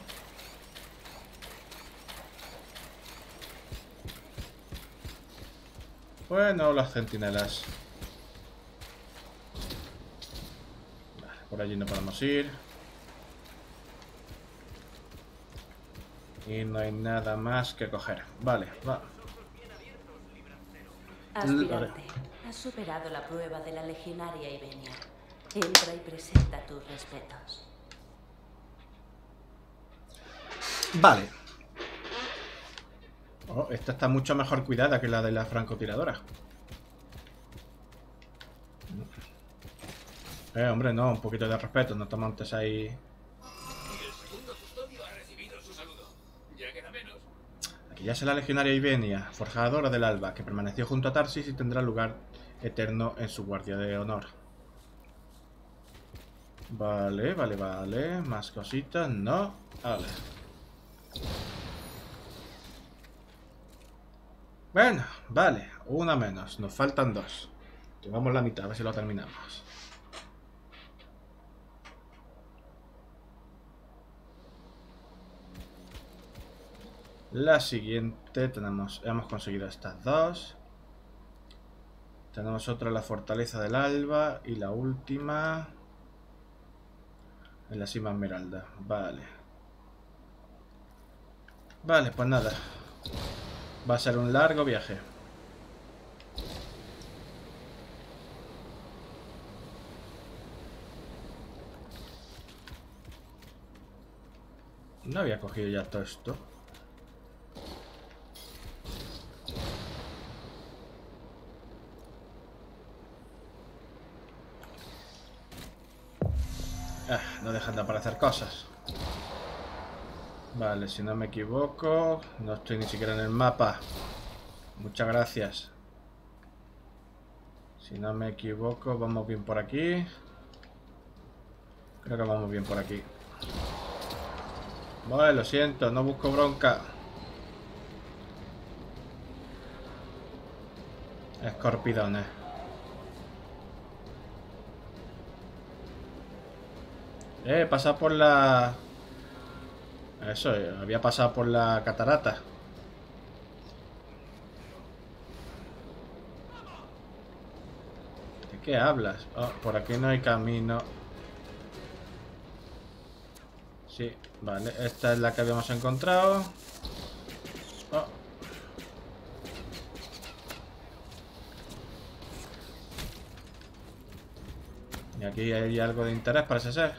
Bueno, las centinelas. Vale, por allí no podemos ir. Y no hay nada más que coger. Vale, va. Aspirante, has superado la prueba de la legionaria Ibenia. Entra y presenta tus respetos. Vale. Oh, esta está mucho mejor cuidada que la de la francotiradora. Hombre, no, un poquito de respeto, no te montes ahí. El segundo custodio ha recibido su saludo. Ya queda menos. Aquí ya es la legionaria Ibenia, forjadora del alba, que permaneció junto a Tarsis y tendrá lugar eterno en su guardia de honor. Vale, vale, vale. Más cositas, no. Vale. Bueno, vale. Una menos. Nos faltan dos. Llevamos la mitad, a ver si lo terminamos. La siguiente tenemos... Hemos conseguido estas dos. Tenemos otra, la fortaleza del alba. Y la última... En la cima esmeralda, vale. Vale, pues nada. Va a ser un largo viaje. No había cogido ya todo esto. Ah, no dejan de aparecer cosas. Vale, si no me equivoco, no estoy ni siquiera en el mapa. Muchas gracias. Si no me equivoco, vamos bien por aquí. Creo que vamos bien por aquí. Vale, lo siento, no busco bronca. Escorpidones. Pasar por la... Eso, había pasado por la catarata. ¿De qué hablas? Oh, por aquí no hay camino. Sí, vale. Esta es la que habíamos encontrado. Oh. Y aquí hay algo de interés, parece ser.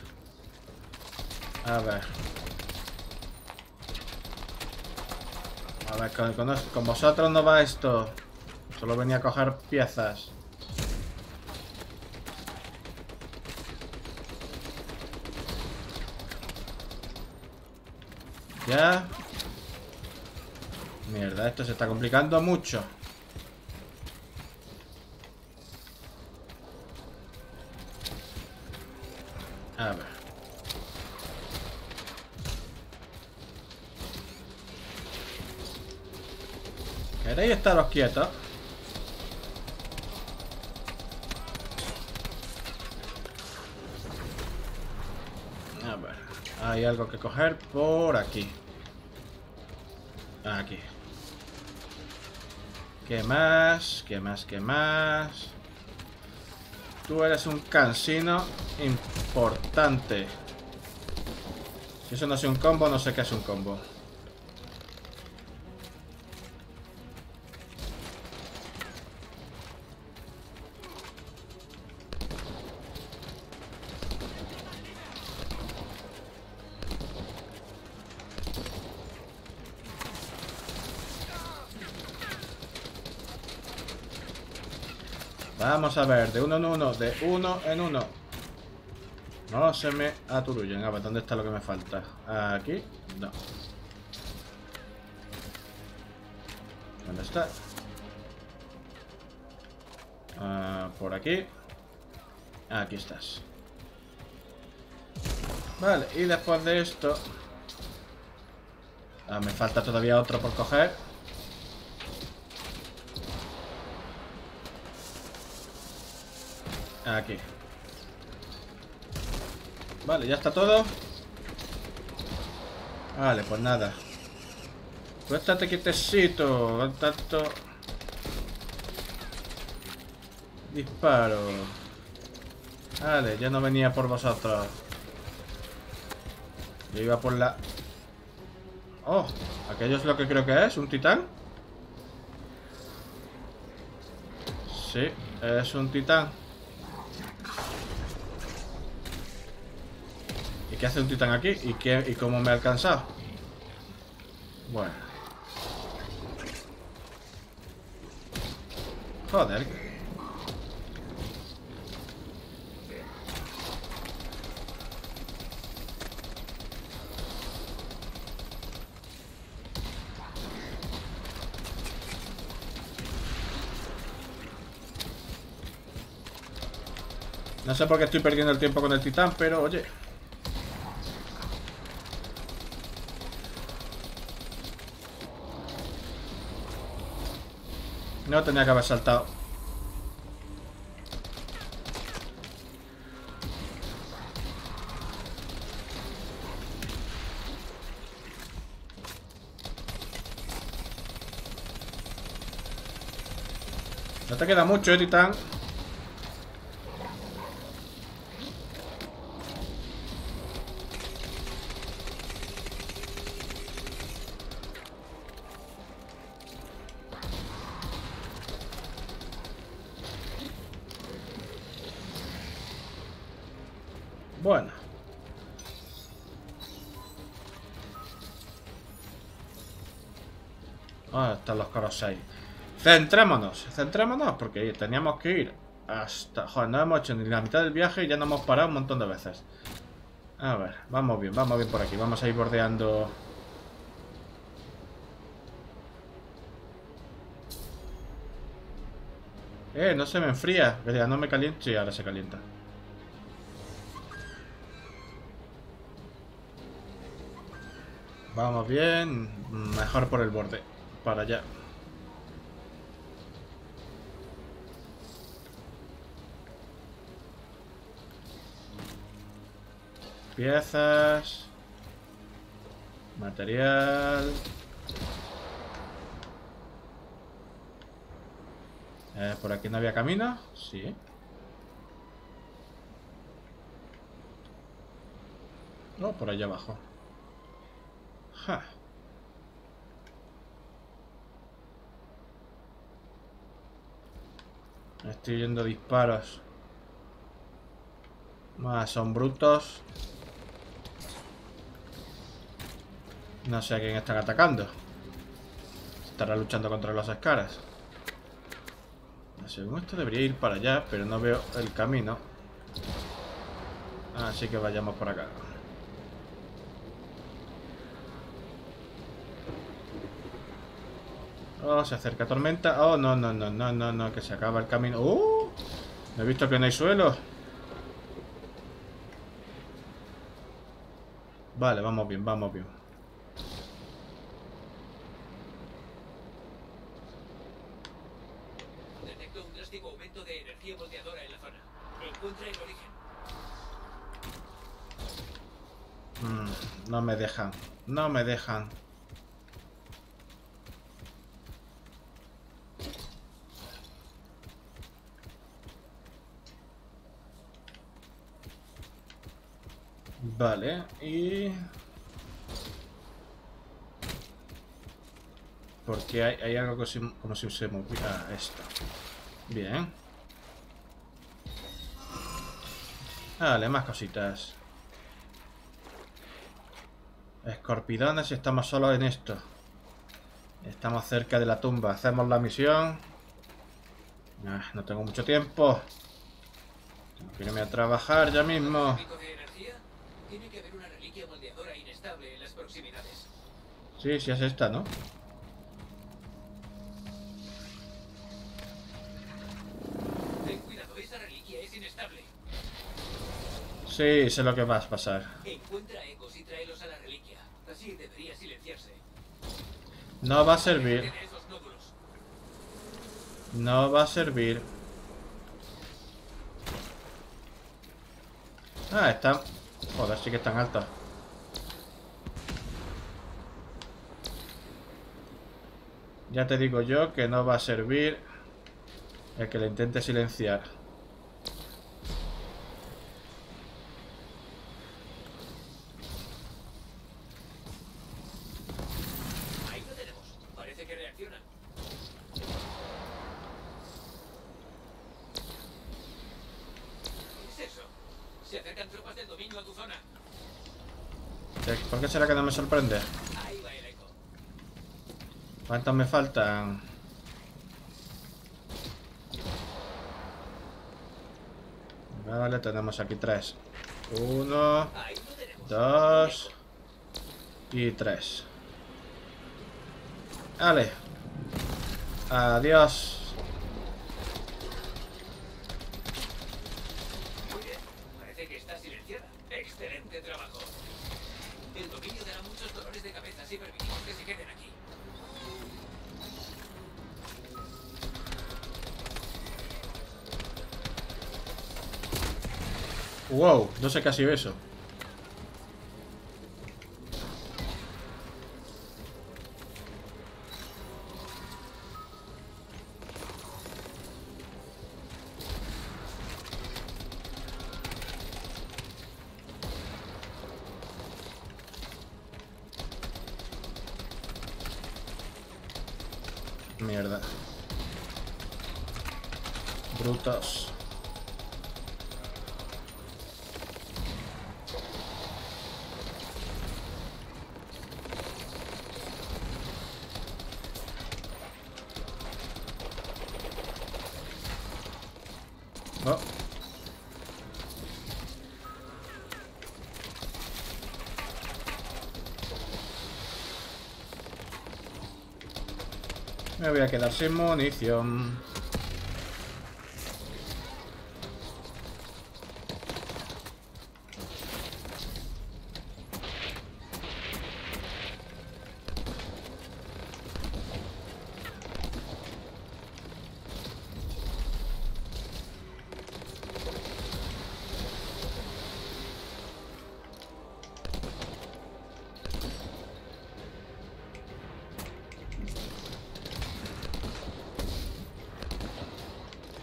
A ver. A ver, con vosotros no va esto. Solo venía a coger piezas. Ya. Mierda, esto se está complicando mucho. A ver. ¿Queréis estaros quietos? A ver, hay algo que coger por aquí. Aquí. ¿Qué más? ¿Qué más? ¿Qué más? Tú eres un cansino importante. Si eso no es un combo, no sé qué es un combo. Vamos a ver, de uno en uno, de uno en uno. No se me aturullen. A ver, ¿dónde está lo que me falta? Aquí, no. ¿Dónde está? Por aquí. Aquí estás. Vale, y después de esto... me falta todavía otro por coger. Aquí. Vale, ya está todo. Vale, pues nada. Pues estate quietecito. Tanto. Disparo. Vale, yo no venía por vosotros. Yo iba por la... Oh, aquello es lo que creo que es, un titán. Sí, es un titán. ¿Y qué hace un titán aquí? ¿Y cómo me ha alcanzado? Bueno. Joder. No sé por qué estoy perdiendo el tiempo con el titán, pero oye. No tenía que haber saltado. No te queda mucho, titán. Bueno. Ah, están los Corosei. Centrémonos, porque teníamos que ir hasta... Joder, no hemos hecho ni la mitad del viaje y ya nos hemos parado un montón de veces. A ver, vamos bien por aquí. Vamos a ir bordeando... no se me enfría. No me calienta. Sí, ahora se calienta. Vamos bien, mejor por el borde, para allá. Piezas. Material. ¿Por aquí no había camino? Sí. No, por allá abajo. Estoy oyendo disparos. Más son brutos. No sé a quién están atacando. Estará luchando contra los escaras. Según esto debería ir para allá, pero no veo el camino. Así que vayamos por acá. Oh, se acerca tormenta. Oh, no, que se acaba el camino. He visto que no hay suelo. Vale, vamos bien. Detecto un drástico aumento de energía volteadora en la zona. Encuentra el origen. No me dejan. Vale, y... Porque hay algo como si se moviera esto. Bien. Vale, más cositas. Escorpidones, estamos solos en esto. Estamos cerca de la tumba. Hacemos la misión. No tengo mucho tiempo. Tengo que irme a trabajar ya mismo. Tiene que haber una reliquia moldeadora inestable en las proximidades. Sí, es esta, ¿no? Sí, sé lo que va a pasar. Encuentra ecos y tráelos a la reliquia. Así debería silenciarse. No va a servir. No va a servir. Ah, están... Joder, sí que están altas. Ya te digo yo que no va a servir el que le intente silenciar. Ahí lo tenemos. Parece que reacciona. ¿Qué es eso? Se acercan tropas del dominio a tu zona. ¿Por qué será que no me sorprende? ¿Cuántas me faltan? Vale, tenemos aquí 3. 1, 2 y 3. Vale. Adiós. Muy bien, parece que está silenciada. Excelente trabajo. El dominio dará muchos dolores de cabeza si permitimos que se queden aquí. Wow, no sé qué ha sido eso. Mierda. Brutos. Me voy a quedar sin munición.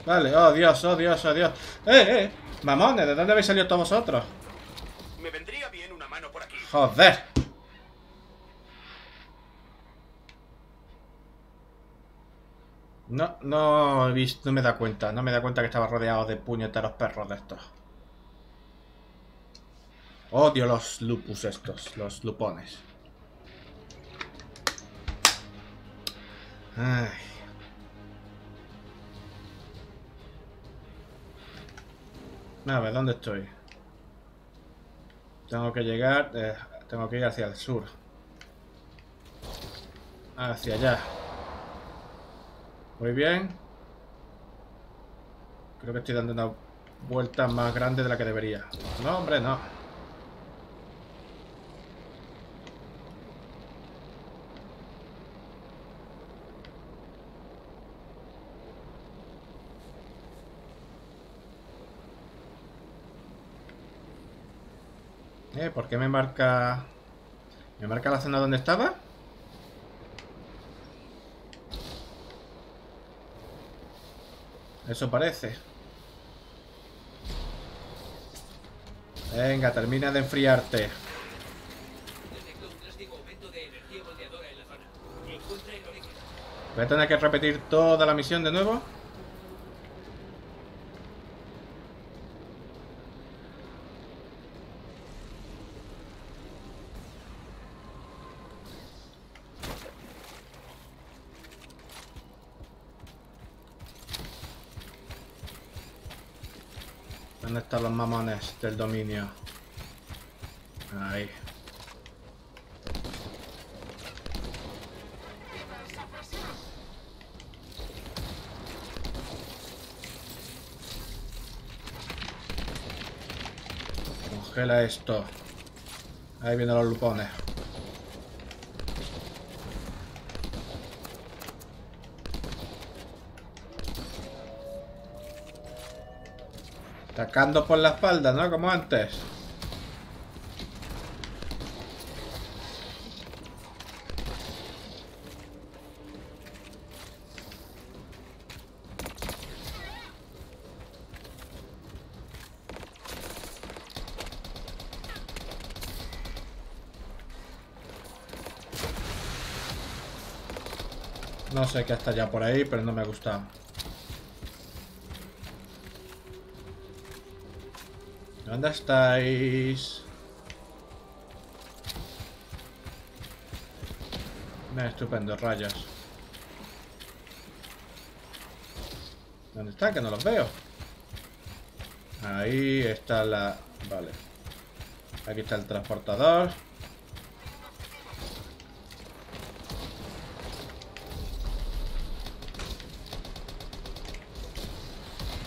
Vale, oh Dios, oh Dios, oh Dios. Mamones, ¿de dónde habéis salido todos vosotros? Me vendría bien una mano por aquí. Joder. No he visto, no me da cuenta. No me da cuenta que estaba rodeado de puñeteros perros de estos. Odio los lupus estos, los lupones. Ay. A ver, ¿dónde estoy? Tengo que llegar... tengo que ir hacia el sur. Hacia allá. Muy bien. Creo que estoy dando una vuelta más grande de la que debería. No, hombre, no. ¿Por qué me marca? ¿Me marca la zona donde estaba? Eso parece. Venga, termina de enfriarte. Voy a tener que repetir toda la misión de nuevo. ¿Dónde están los mamones del dominio? Ahí. Congela esto. Ahí vienen los lupones. Atacando por la espalda, ¿no? Como antes. No sé qué hasta allá por ahí, pero no me gusta. ¿Dónde estáis? Estupendo, rayas. ¿Dónde están? Que no los veo. Ahí está la... Vale. Aquí está el transportador.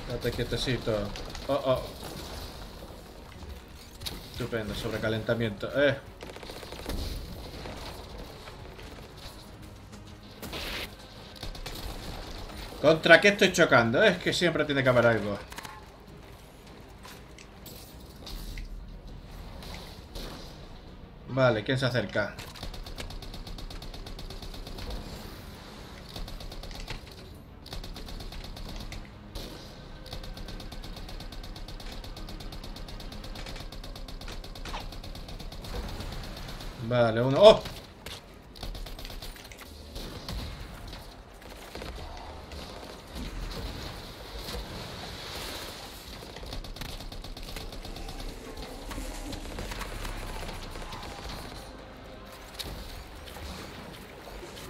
Date quietecito. Oh, oh. Estupendo, sobrecalentamiento. ¿Contra qué estoy chocando? Es que siempre tiene que haber algo. Vale, ¿quién se acerca? Vale, uno... ¡Oh!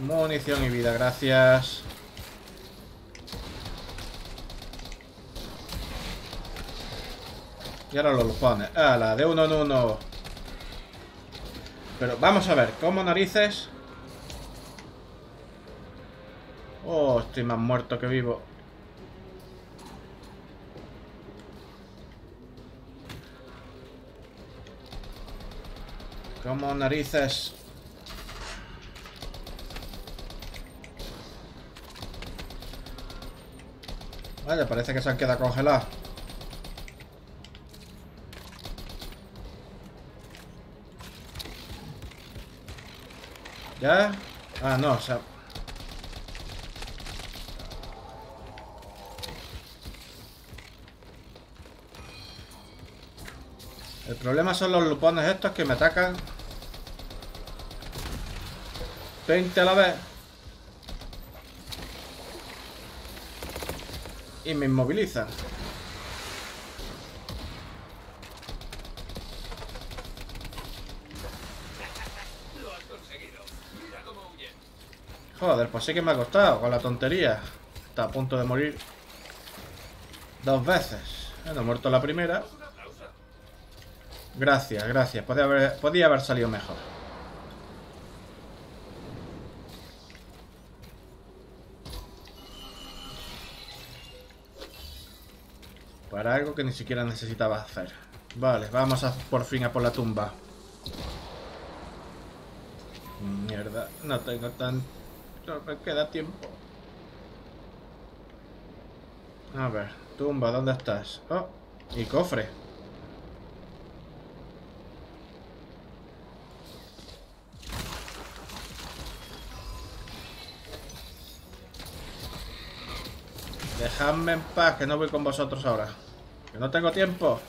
Munición y vida, gracias. Y ahora los pones. ¡Hala! De uno en uno. Pero vamos a ver, ¿cómo narices? Oh, estoy más muerto que vivo. ¿Cómo narices? Vale, parece que se han quedado congelados. ¿Ya? Ah, no, o sea... El problema son los lupones estos que me atacan. 20 a la vez. Y me inmovilizan. Joder, pues sí que me ha costado con la tontería. Está a punto de morir dos veces. Bueno, he muerto la primera. Gracias, gracias. Podía haber salido mejor. Para algo que ni siquiera necesitaba hacer. Vale, vamos a por fin a por la tumba. Mierda, no tengo tanto. No me queda tiempo. A ver, tumba, ¿dónde estás? Oh, y cofre. Dejadme en paz, que no voy con vosotros ahora. Que no tengo tiempo.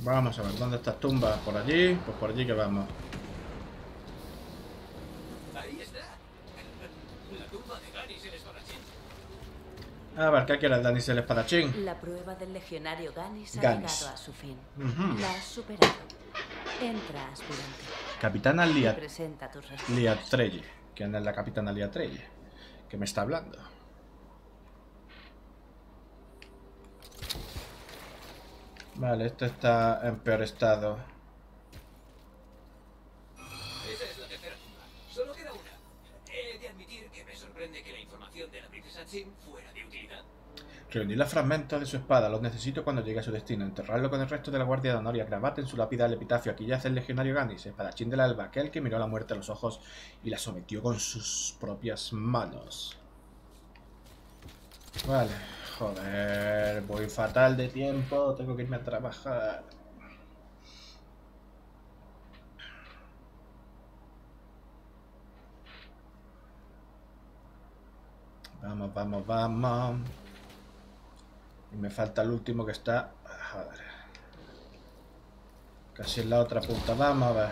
Vamos a ver, ¿dónde estás, tumba? ¿Por allí? Pues por allí que vamos. Ahí está. La tumba de Gannis el espadachín. A ver, ¿qué quiere el Gannis el espadachín? La prueba del legionario Gannis ha llegado a su fin. La has superado. Entra, aspirante. Capitana Liatriel. ¿Quién es la capitana Liatriel? ¿Qué me está hablando? Vale, esto está en peor estado. Esa es la tercera tumba. Solo queda una. He de admitir que me sorprende que la información de la primera Xtreme fuera de utilidad. Reunir los fragmentos de su espada, los necesito cuando llegue a su destino. Enterrarlo con el resto de la guardia de honor y grabar en su lápida el epitafio. Aquí yace el legionario Gannis, espadachín del alba, aquel que miró a la muerte a los ojos y la sometió con sus propias manos. Vale, joder, voy fatal de tiempo, tengo que irme a trabajar. Vamos, vamos, vamos. Y me falta el último que está... Joder. Casi en la otra punta. Vamos a ver.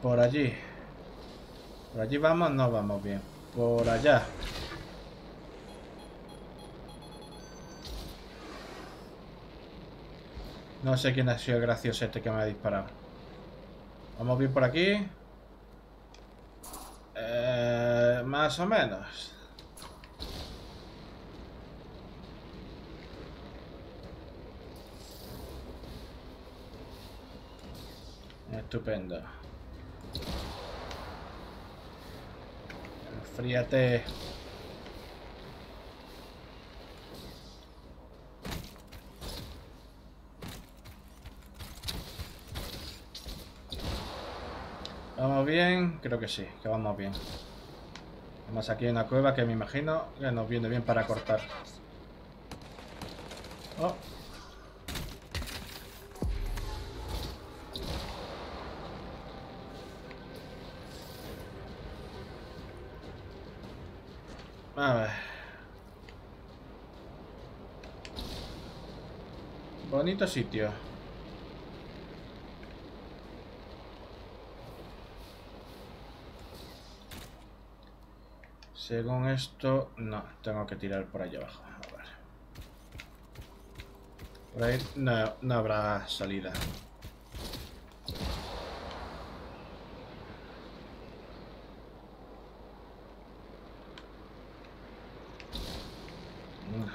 Por allí. Por allí vamos, no vamos bien. Por allá. No sé quién ha sido el gracioso este que me ha disparado. Vamos bien por aquí. Más o menos. Estupendo. Enfríate. ¿Vamos bien? Creo que sí, que vamos bien. Además aquí hay una cueva que me imagino que nos viene bien para cortar. Oh. A ver. Bonito sitio. Según esto, no, tengo que tirar por allá abajo. A ver. Por ahí no habrá salida.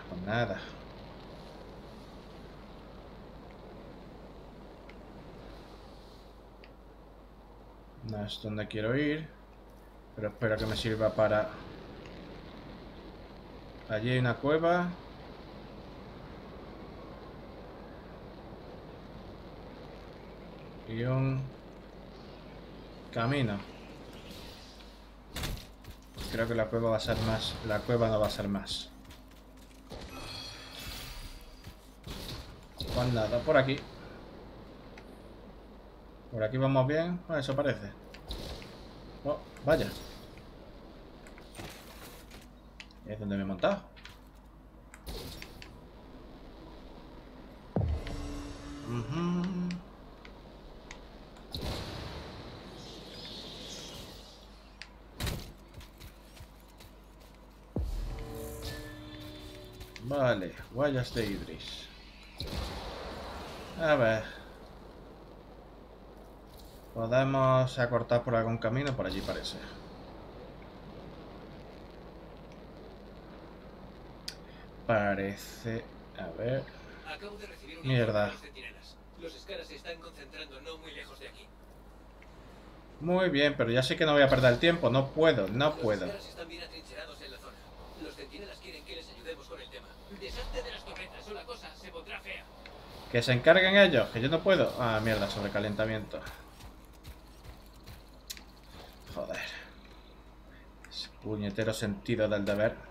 Pues nada. No es donde quiero ir, pero espero que me sirva para... Allí hay una cueva. Y un camino. Creo que la cueva va a ser más. La cueva no va a ser más. Pues nada, por aquí. Por aquí vamos bien. Ah, eso parece. Oh, vaya. Es donde me he montado. Vale, guayas de Idris. A ver. Podemos acortar por algún camino, por allí parece. Parece... A ver... Acabo de recibir una mierda. De los centinelas. Los escaras se están concentrando no muy lejos de aquí. Muy bien, pero ya sé que no voy a perder el tiempo. No puedo, no puedo. Los escaras están bien atrincherados en la zona. Los centinelas quieren que les ayudemos con el tema. Deshazte de las torretas o la cosa se pondrá fea. Que se encarguen ellos, que yo no puedo. Ah, mierda, sobrecalentamiento. Joder. Ese puñetero sentido del deber.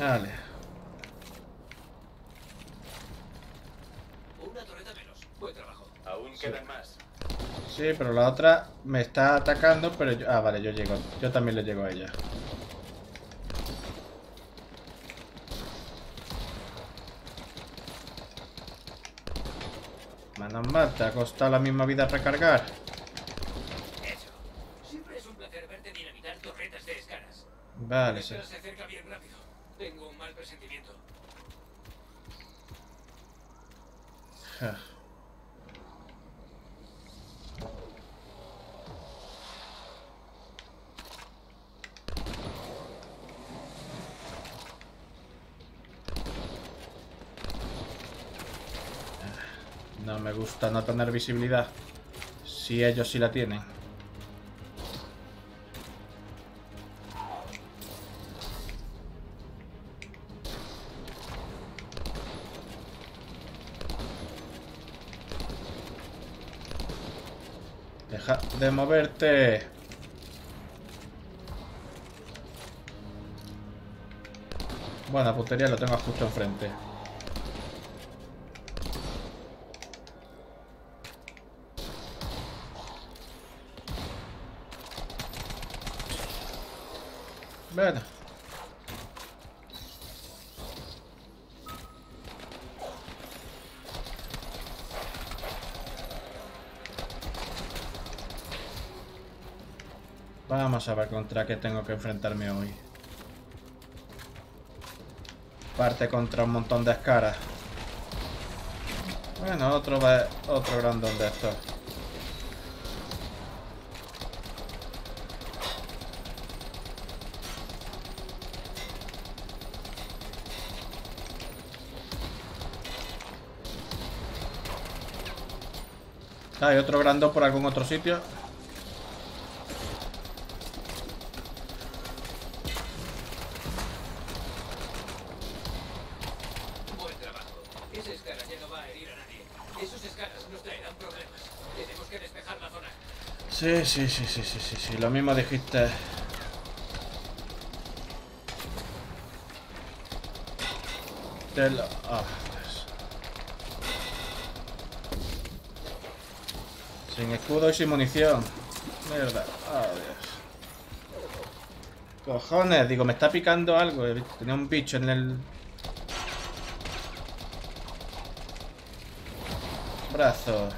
Vale. Una torreta menos. Buen trabajo. Aún quedan más. Sí, pero la otra me está atacando, pero yo... Ah, vale, yo llego. Yo también le llego a ella. Menos mal, te ha costado la misma vida recargar. Eso. Siempre es un placer verte dinamitar torretas de escaras. Vale, sí. Tengo un mal presentimiento. No me gusta no tener visibilidad. Si ellos sí la tienen. Deja de moverte. Buena putería, lo tengo justo enfrente. Bueno. Vamos a ver contra qué tengo que enfrentarme hoy. Parte contra un montón de escaras. Bueno, otro grandón de estos. Hay otro grandón por algún otro sitio. Sí, lo mismo dijiste. Sin escudo y sin munición. Mierda. Adiós. Cojones, digo, me está picando algo. Tenía un bicho en el brazo.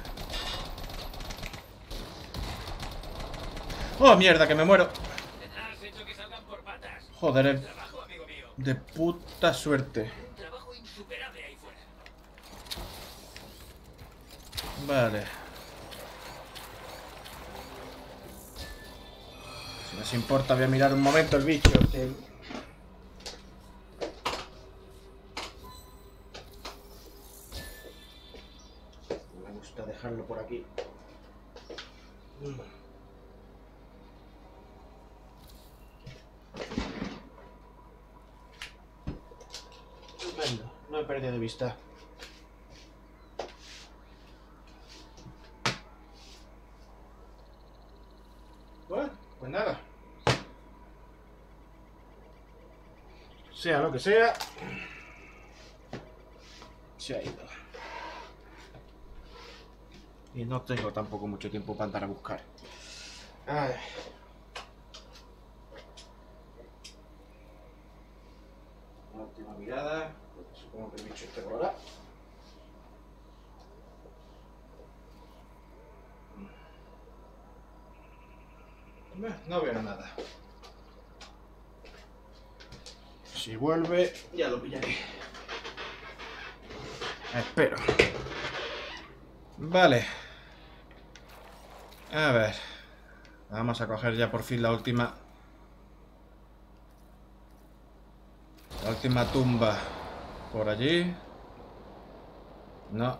¡Oh, mierda, que me muero! Has hecho que salgan por patas. Joder, trabajo, amigo mío. De puta suerte. Un trabajo insuperable ahí fuera. Vale. Si no se importa, voy a mirar un momento el bicho. Me gusta dejarlo por aquí. No he perdido de vista. Bueno, pues nada. Sea lo que sea, se ha ido. Y no tengo tampoco mucho tiempo para andar a buscar. Ay. Una última mirada. Supongo que el bicho este volará. No veo nada. Si vuelve, ya lo pillaré. Espero. Vale. A ver. Vamos a coger ya por fin la última. La última tumba. Por allí. No.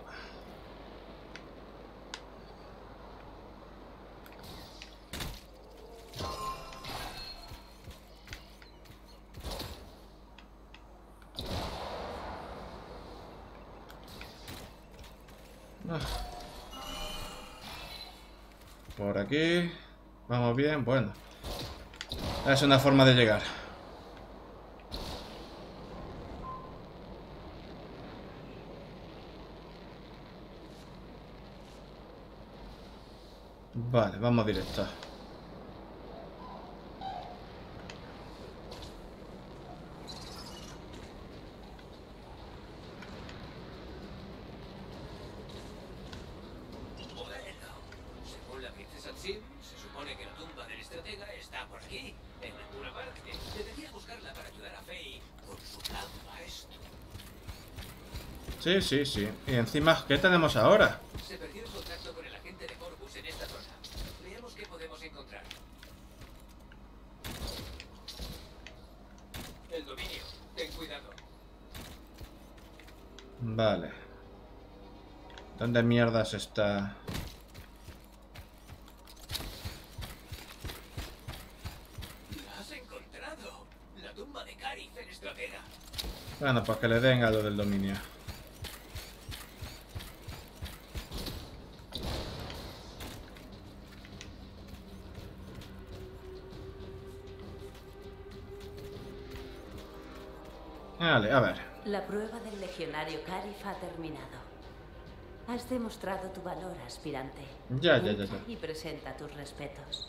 Por aquí. Vamos bien. Bueno. Es una forma de llegar. Vale, vamos directo. Según la princesa Xtreme, se supone que la tumba del estratega está por aquí, en alguna parte. Debería buscarla para ayudar a Faye con su plan maestro. Sí. Y encima, ¿qué tenemos ahora? Se perdió el contacto con el agente de Corvus en esta zona. Veamos qué podemos encontrar. El dominio. Ten cuidado. Vale. ¿Dónde mierdas está? ¿La has encontrado? La tumba de Carith en esta tierra. Bueno, pues que le den a lo del dominio. Vale, a ver. La prueba del legionario Carith ha terminado. Has demostrado tu valor, aspirante. Ya. Y presenta tus respetos.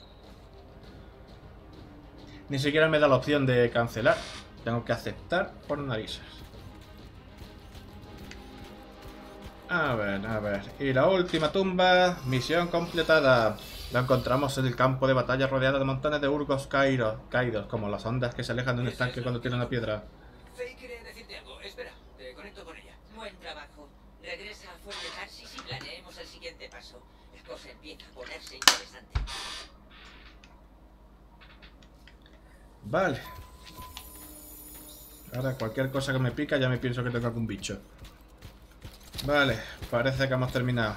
Ni siquiera me da la opción de cancelar. Tengo que aceptar por narices. A ver. Y la última tumba. Misión completada. La encontramos en el campo de batalla rodeada de montones de urgos caídos, como las ondas que se alejan de un estanque cuando tiran una piedra. Faye quiere decirte algo. Espera, te conecto con ella. Buen trabajo. Regresa a Fuerte Tarsis y planeemos el siguiente paso. La cosa empieza a ponerse interesante. Vale. Ahora cualquier cosa que me pica ya me pienso que tengo algún bicho. Vale, parece que hemos terminado.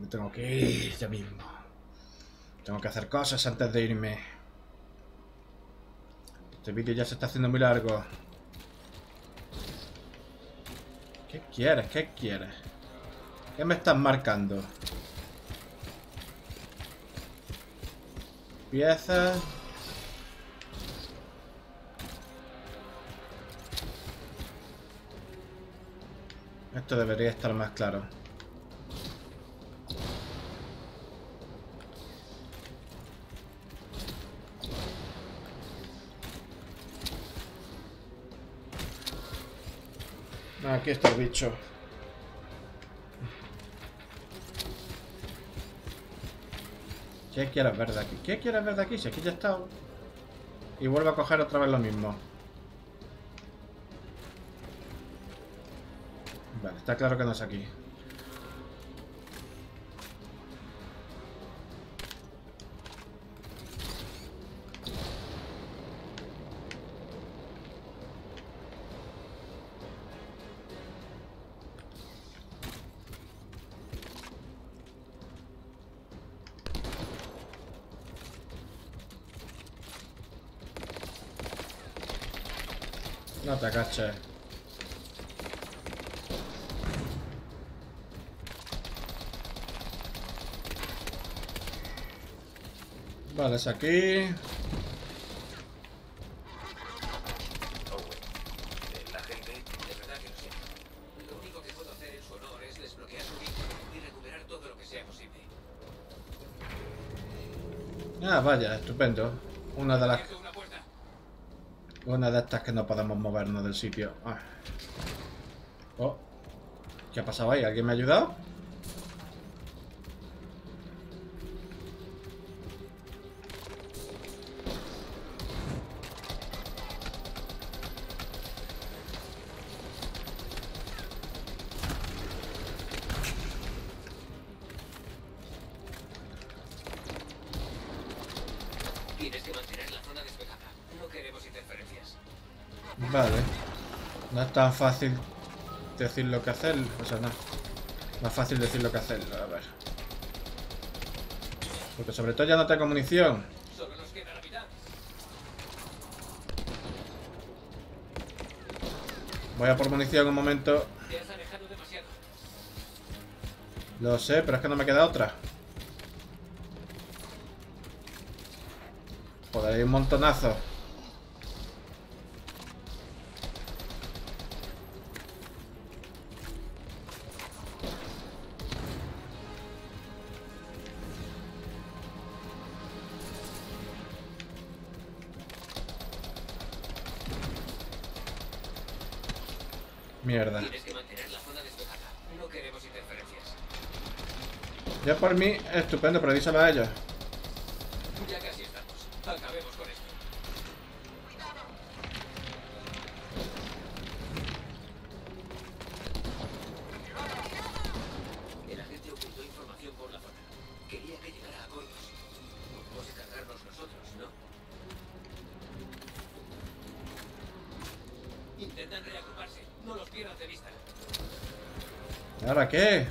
Me tengo que ir ya mismo. Tengo que hacer cosas antes de irme. Este vídeo ya se está haciendo muy largo. ¿Qué quieres? ¿Qué quieres? ¿Qué me estás marcando? Piezas. Esto debería estar más claro. Aquí está el bicho. ¿Qué quieres ver de aquí? ¿Qué quieres ver de aquí? Si aquí ya está. Y vuelvo a coger otra vez lo mismo. Vale, está claro que no es aquí. No te agaches. Vale, es aquí. Ah, vaya, estupendo. Una de estas que no podemos movernos del sitio. Ah. Oh. ¿Qué ha pasado ahí? ¿Alguien me ha ayudado? Tan fácil decir lo que hacer, o sea, no. Más fácil decir lo que hacer, a ver. Porque sobre todo ya no tengo munición. Solo nos queda la mitad. Voy a por munición un momento. Te has alejado demasiado. Lo sé, pero es que no me queda otra. Joder, hay un montonazo. Mierda. Tienes que mantener la zona despejada. No queremos interferencias. Ya por mí, estupendo, pero díselo a ellos. Ya casi estamos. Acabemos con esto. Cuidado. El agente ocultó información por la zona. Quería que llegara a acuerdos. Vamos a cargarnos nosotros, ¿no? Intentan reagruparse. No los pierdas de vista. ¿Y ahora qué?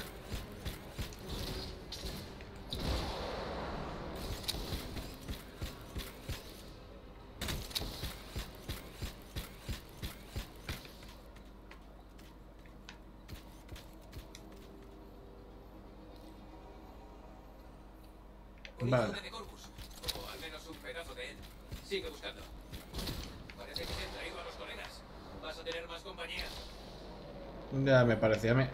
Vale. O al menos un pedazo de él. Sigue buscando. Parece que se han traído a los colegas. Vas a tener más compañía. Ya me parecía a mí.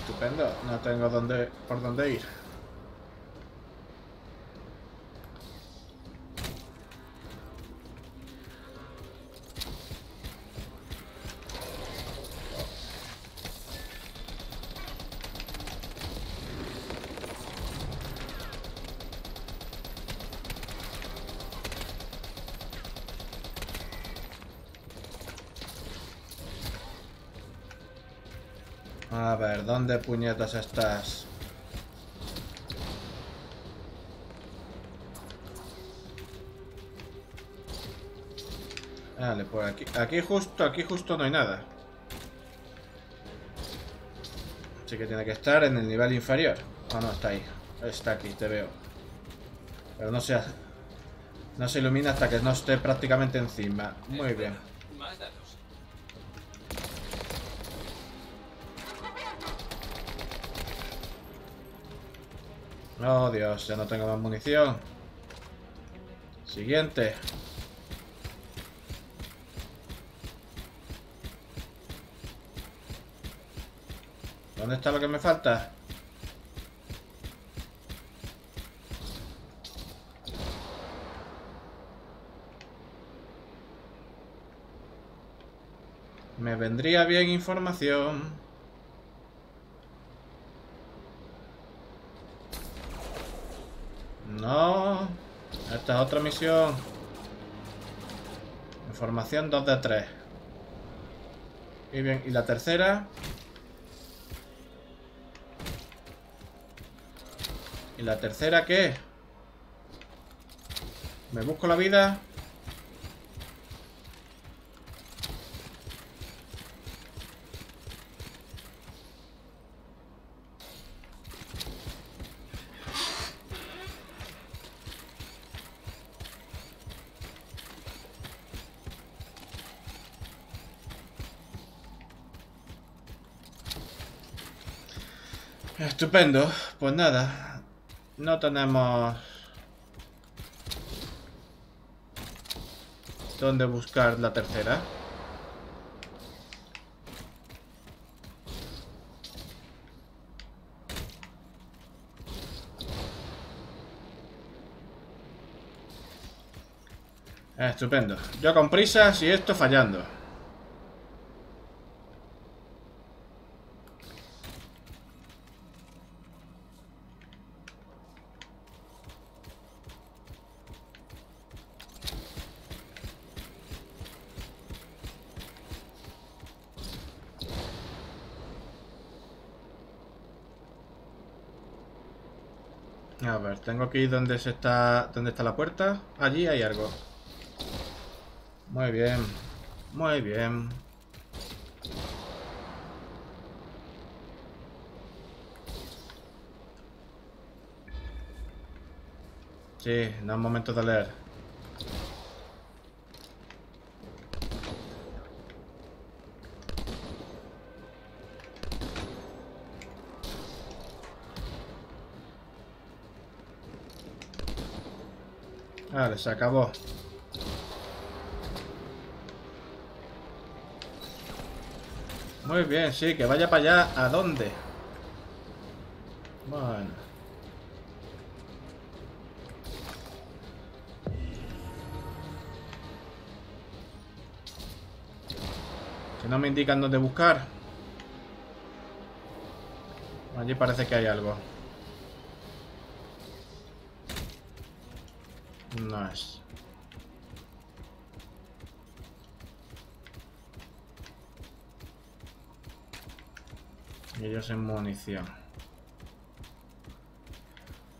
Estupendo. No tengo por dónde ir. A ver, ¿dónde puñetas estás? Vale, pues aquí, aquí justo no hay nada. Así que tiene que estar en el nivel inferior. Ah, no, está ahí. Está aquí, te veo. Pero no se, no se ilumina hasta que no esté prácticamente encima. Muy bien. Oh Dios, ya no tengo más munición. Siguiente. ¿Dónde está lo que me falta? Me vendría bien información. No, esta es otra misión. Información 2 de 3. Y bien, y la tercera. ¿Y la tercera qué? ¿Me busco la vida? Estupendo, pues nada, no tenemos dónde buscar la tercera. Estupendo, yo con prisas y esto fallando. A ver, tengo que ir donde se está. ¿Dónde está la puerta? Allí hay algo. Muy bien. Muy bien. Sí, no es momento de leer. Vale, se acabó. Muy bien, sí, que vaya para allá. ¿A dónde? Bueno. Que no me indican dónde buscar. Allí parece que hay algo. No es. Y ellos en munición.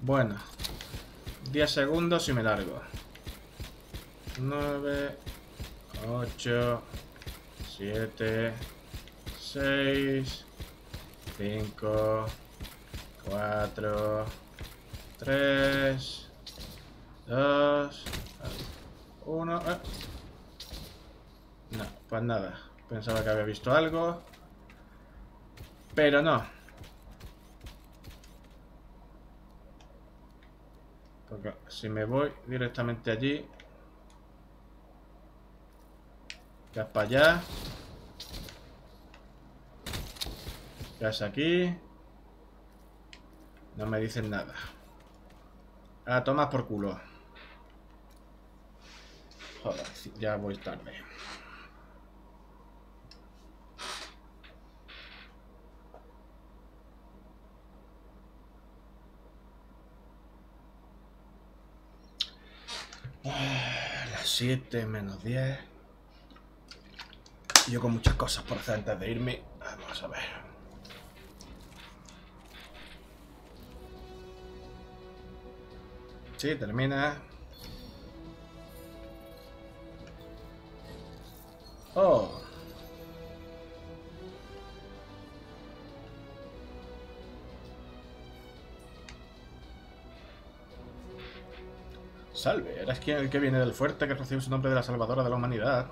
Bueno. 10 segundos y me largo. 9, 8, 7, 6, 5, 4, 3, 2, 1. No, pues nada. Pensaba que había visto algo, pero no. Porque si me voy directamente allí, ya para allá, ya es aquí, no me dicen nada. A tomar por culo. Joder, ya voy tarde. Las 7 menos 10. Yo con muchas cosas por hacer antes de irme. Vamos a ver. Sí, termina. Oh. Salve, eres quien el que viene del fuerte que recibe su nombre de la salvadora de la humanidad.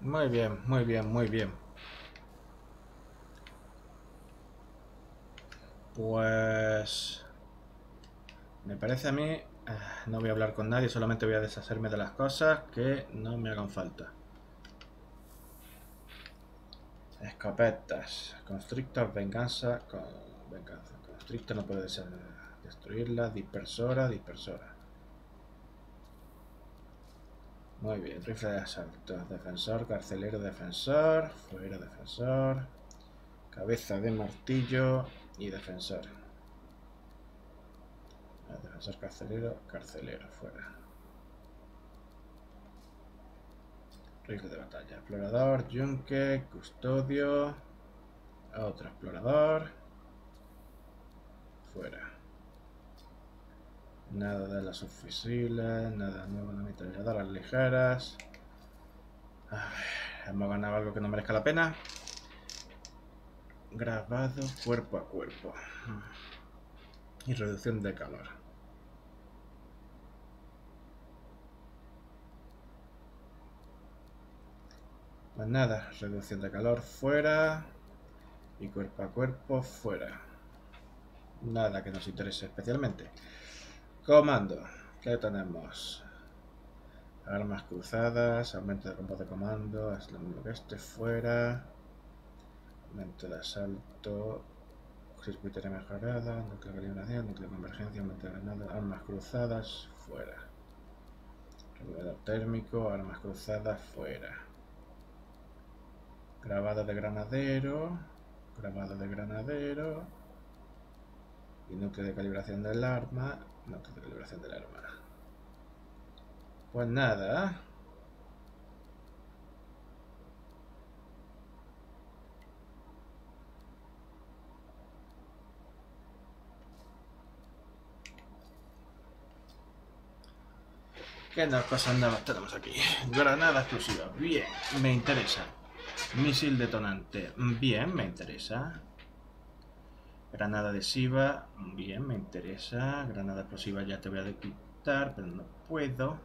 Muy bien, muy bien, muy bien. Pues me parece a mí, no voy a hablar con nadie, solamente voy a deshacerme de las cosas que no me hagan falta. Escopetas, constrictor, venganza, venganza, constrictor no puede ser, destruirla, dispersora, dispersora. Muy bien, rifle de asalto, defensor, carcelero, defensor, fuera, defensor, cabeza de martillo. Y defensor. Defensor, carcelero, carcelero, fuera. Rifle de batalla. Explorador, yunque, custodio. Otro explorador. Fuera. Nada de las subfusiles, nada nuevo, no ametralladoras ligeras. A ver, hemos ganado algo que no merezca la pena. Grabado cuerpo a cuerpo y reducción de calor. Pues nada, reducción de calor fuera y cuerpo a cuerpo fuera. Nada que nos interese especialmente. Comando, ¿qué tenemos? Armas cruzadas, aumento de campo de comando, es lo mismo que este, fuera. Aumento de asalto, circuitería mejorada, núcleo de eliminación, núcleo de convergencia, aumento de granada, armas cruzadas, fuera. Regulador térmico, armas cruzadas, fuera. Grabado de granadero, grabado de granadero. Y núcleo de calibración del arma, núcleo de calibración del arma. Pues nada. ¿Qué nos pasa? Nada más tenemos aquí. Granada explosiva. Bien, me interesa. Misil detonante. Bien, me interesa. Granada adhesiva. Bien, me interesa. Granada explosiva ya te voy a quitar, pero no puedo.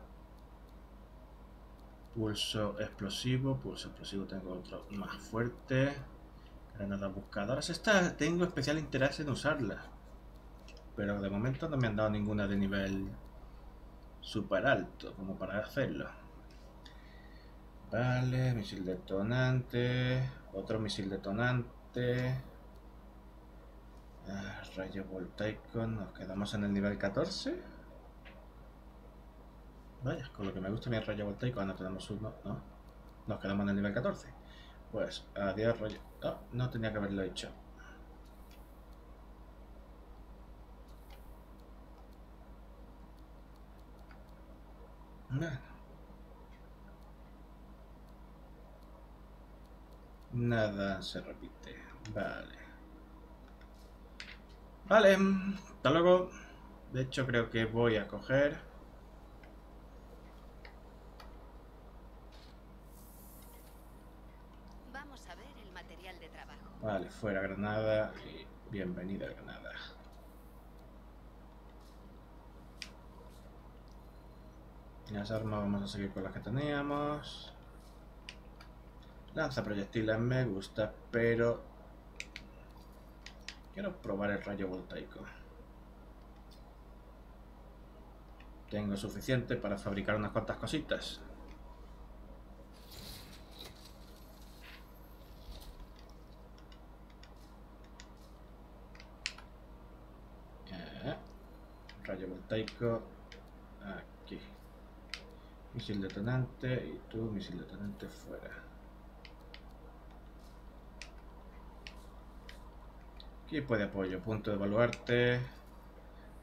Pulso explosivo. Pulso explosivo tengo otro más fuerte. Granada buscadoras. Esta tengo especial interés en usarla. Pero de momento no me han dado ninguna de nivel super alto como para hacerlo. Vale, misil detonante, otro misil detonante, rayo voltaico. Nos quedamos en el nivel 14. Vaya, con lo que me gusta mi rayo voltaico. Ah, no tenemos uno, no, nos quedamos en el nivel 14. Pues adiós rayo. Oh, no tenía que haberlo hecho. Nada se repite. Vale. Vale, hasta luego. De hecho creo que voy a coger... Vamos a ver el material de trabajo. Vale, fuera Granada y bienvenida a Granada. Las armas vamos a seguir con las que teníamos. Lanza proyectiles me gusta, pero quiero probar el rayo voltaico. Tengo suficiente para fabricar unas cuantas cositas. Rayo voltaico aquí. Misil detonante y tú, misil detonante fuera. Equipo de apoyo, punto de baluarte.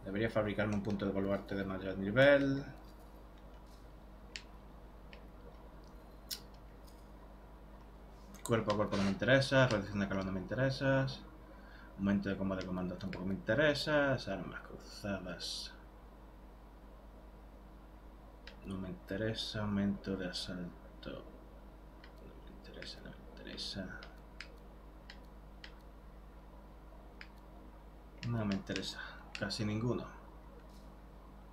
Debería fabricarme un punto de baluarte de mayor nivel. Cuerpo a cuerpo no me interesa, reducción de calor no me interesa. Momento de combate de comandos tampoco me interesa. Armas cruzadas no me interesa. Aumento de asalto no me interesa, no me interesa. No me interesa. Casi ninguno.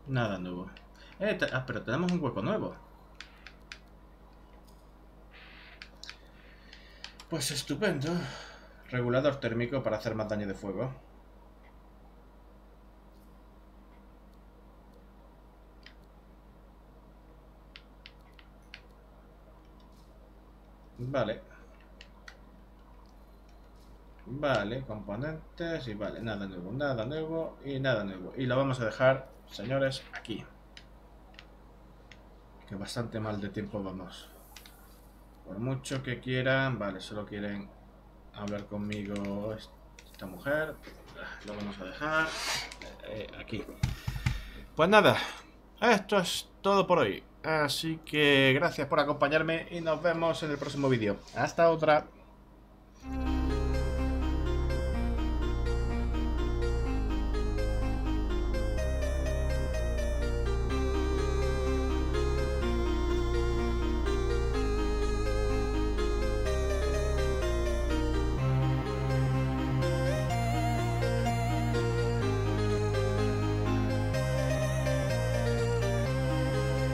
Nada nuevo. Pero tenemos un hueco nuevo. Pues estupendo. Regulador térmico para hacer más daño de fuego. Vale. Vale, componentes y vale, nada nuevo. Y lo vamos a dejar, señores, aquí. Que bastante mal de tiempo vamos. Por mucho que quieran, vale, solo quieren hablar conmigo esta mujer. Lo vamos a dejar aquí. Pues nada, esto es todo por hoy. Así que gracias por acompañarme y nos vemos en el próximo vídeo. Hasta otra.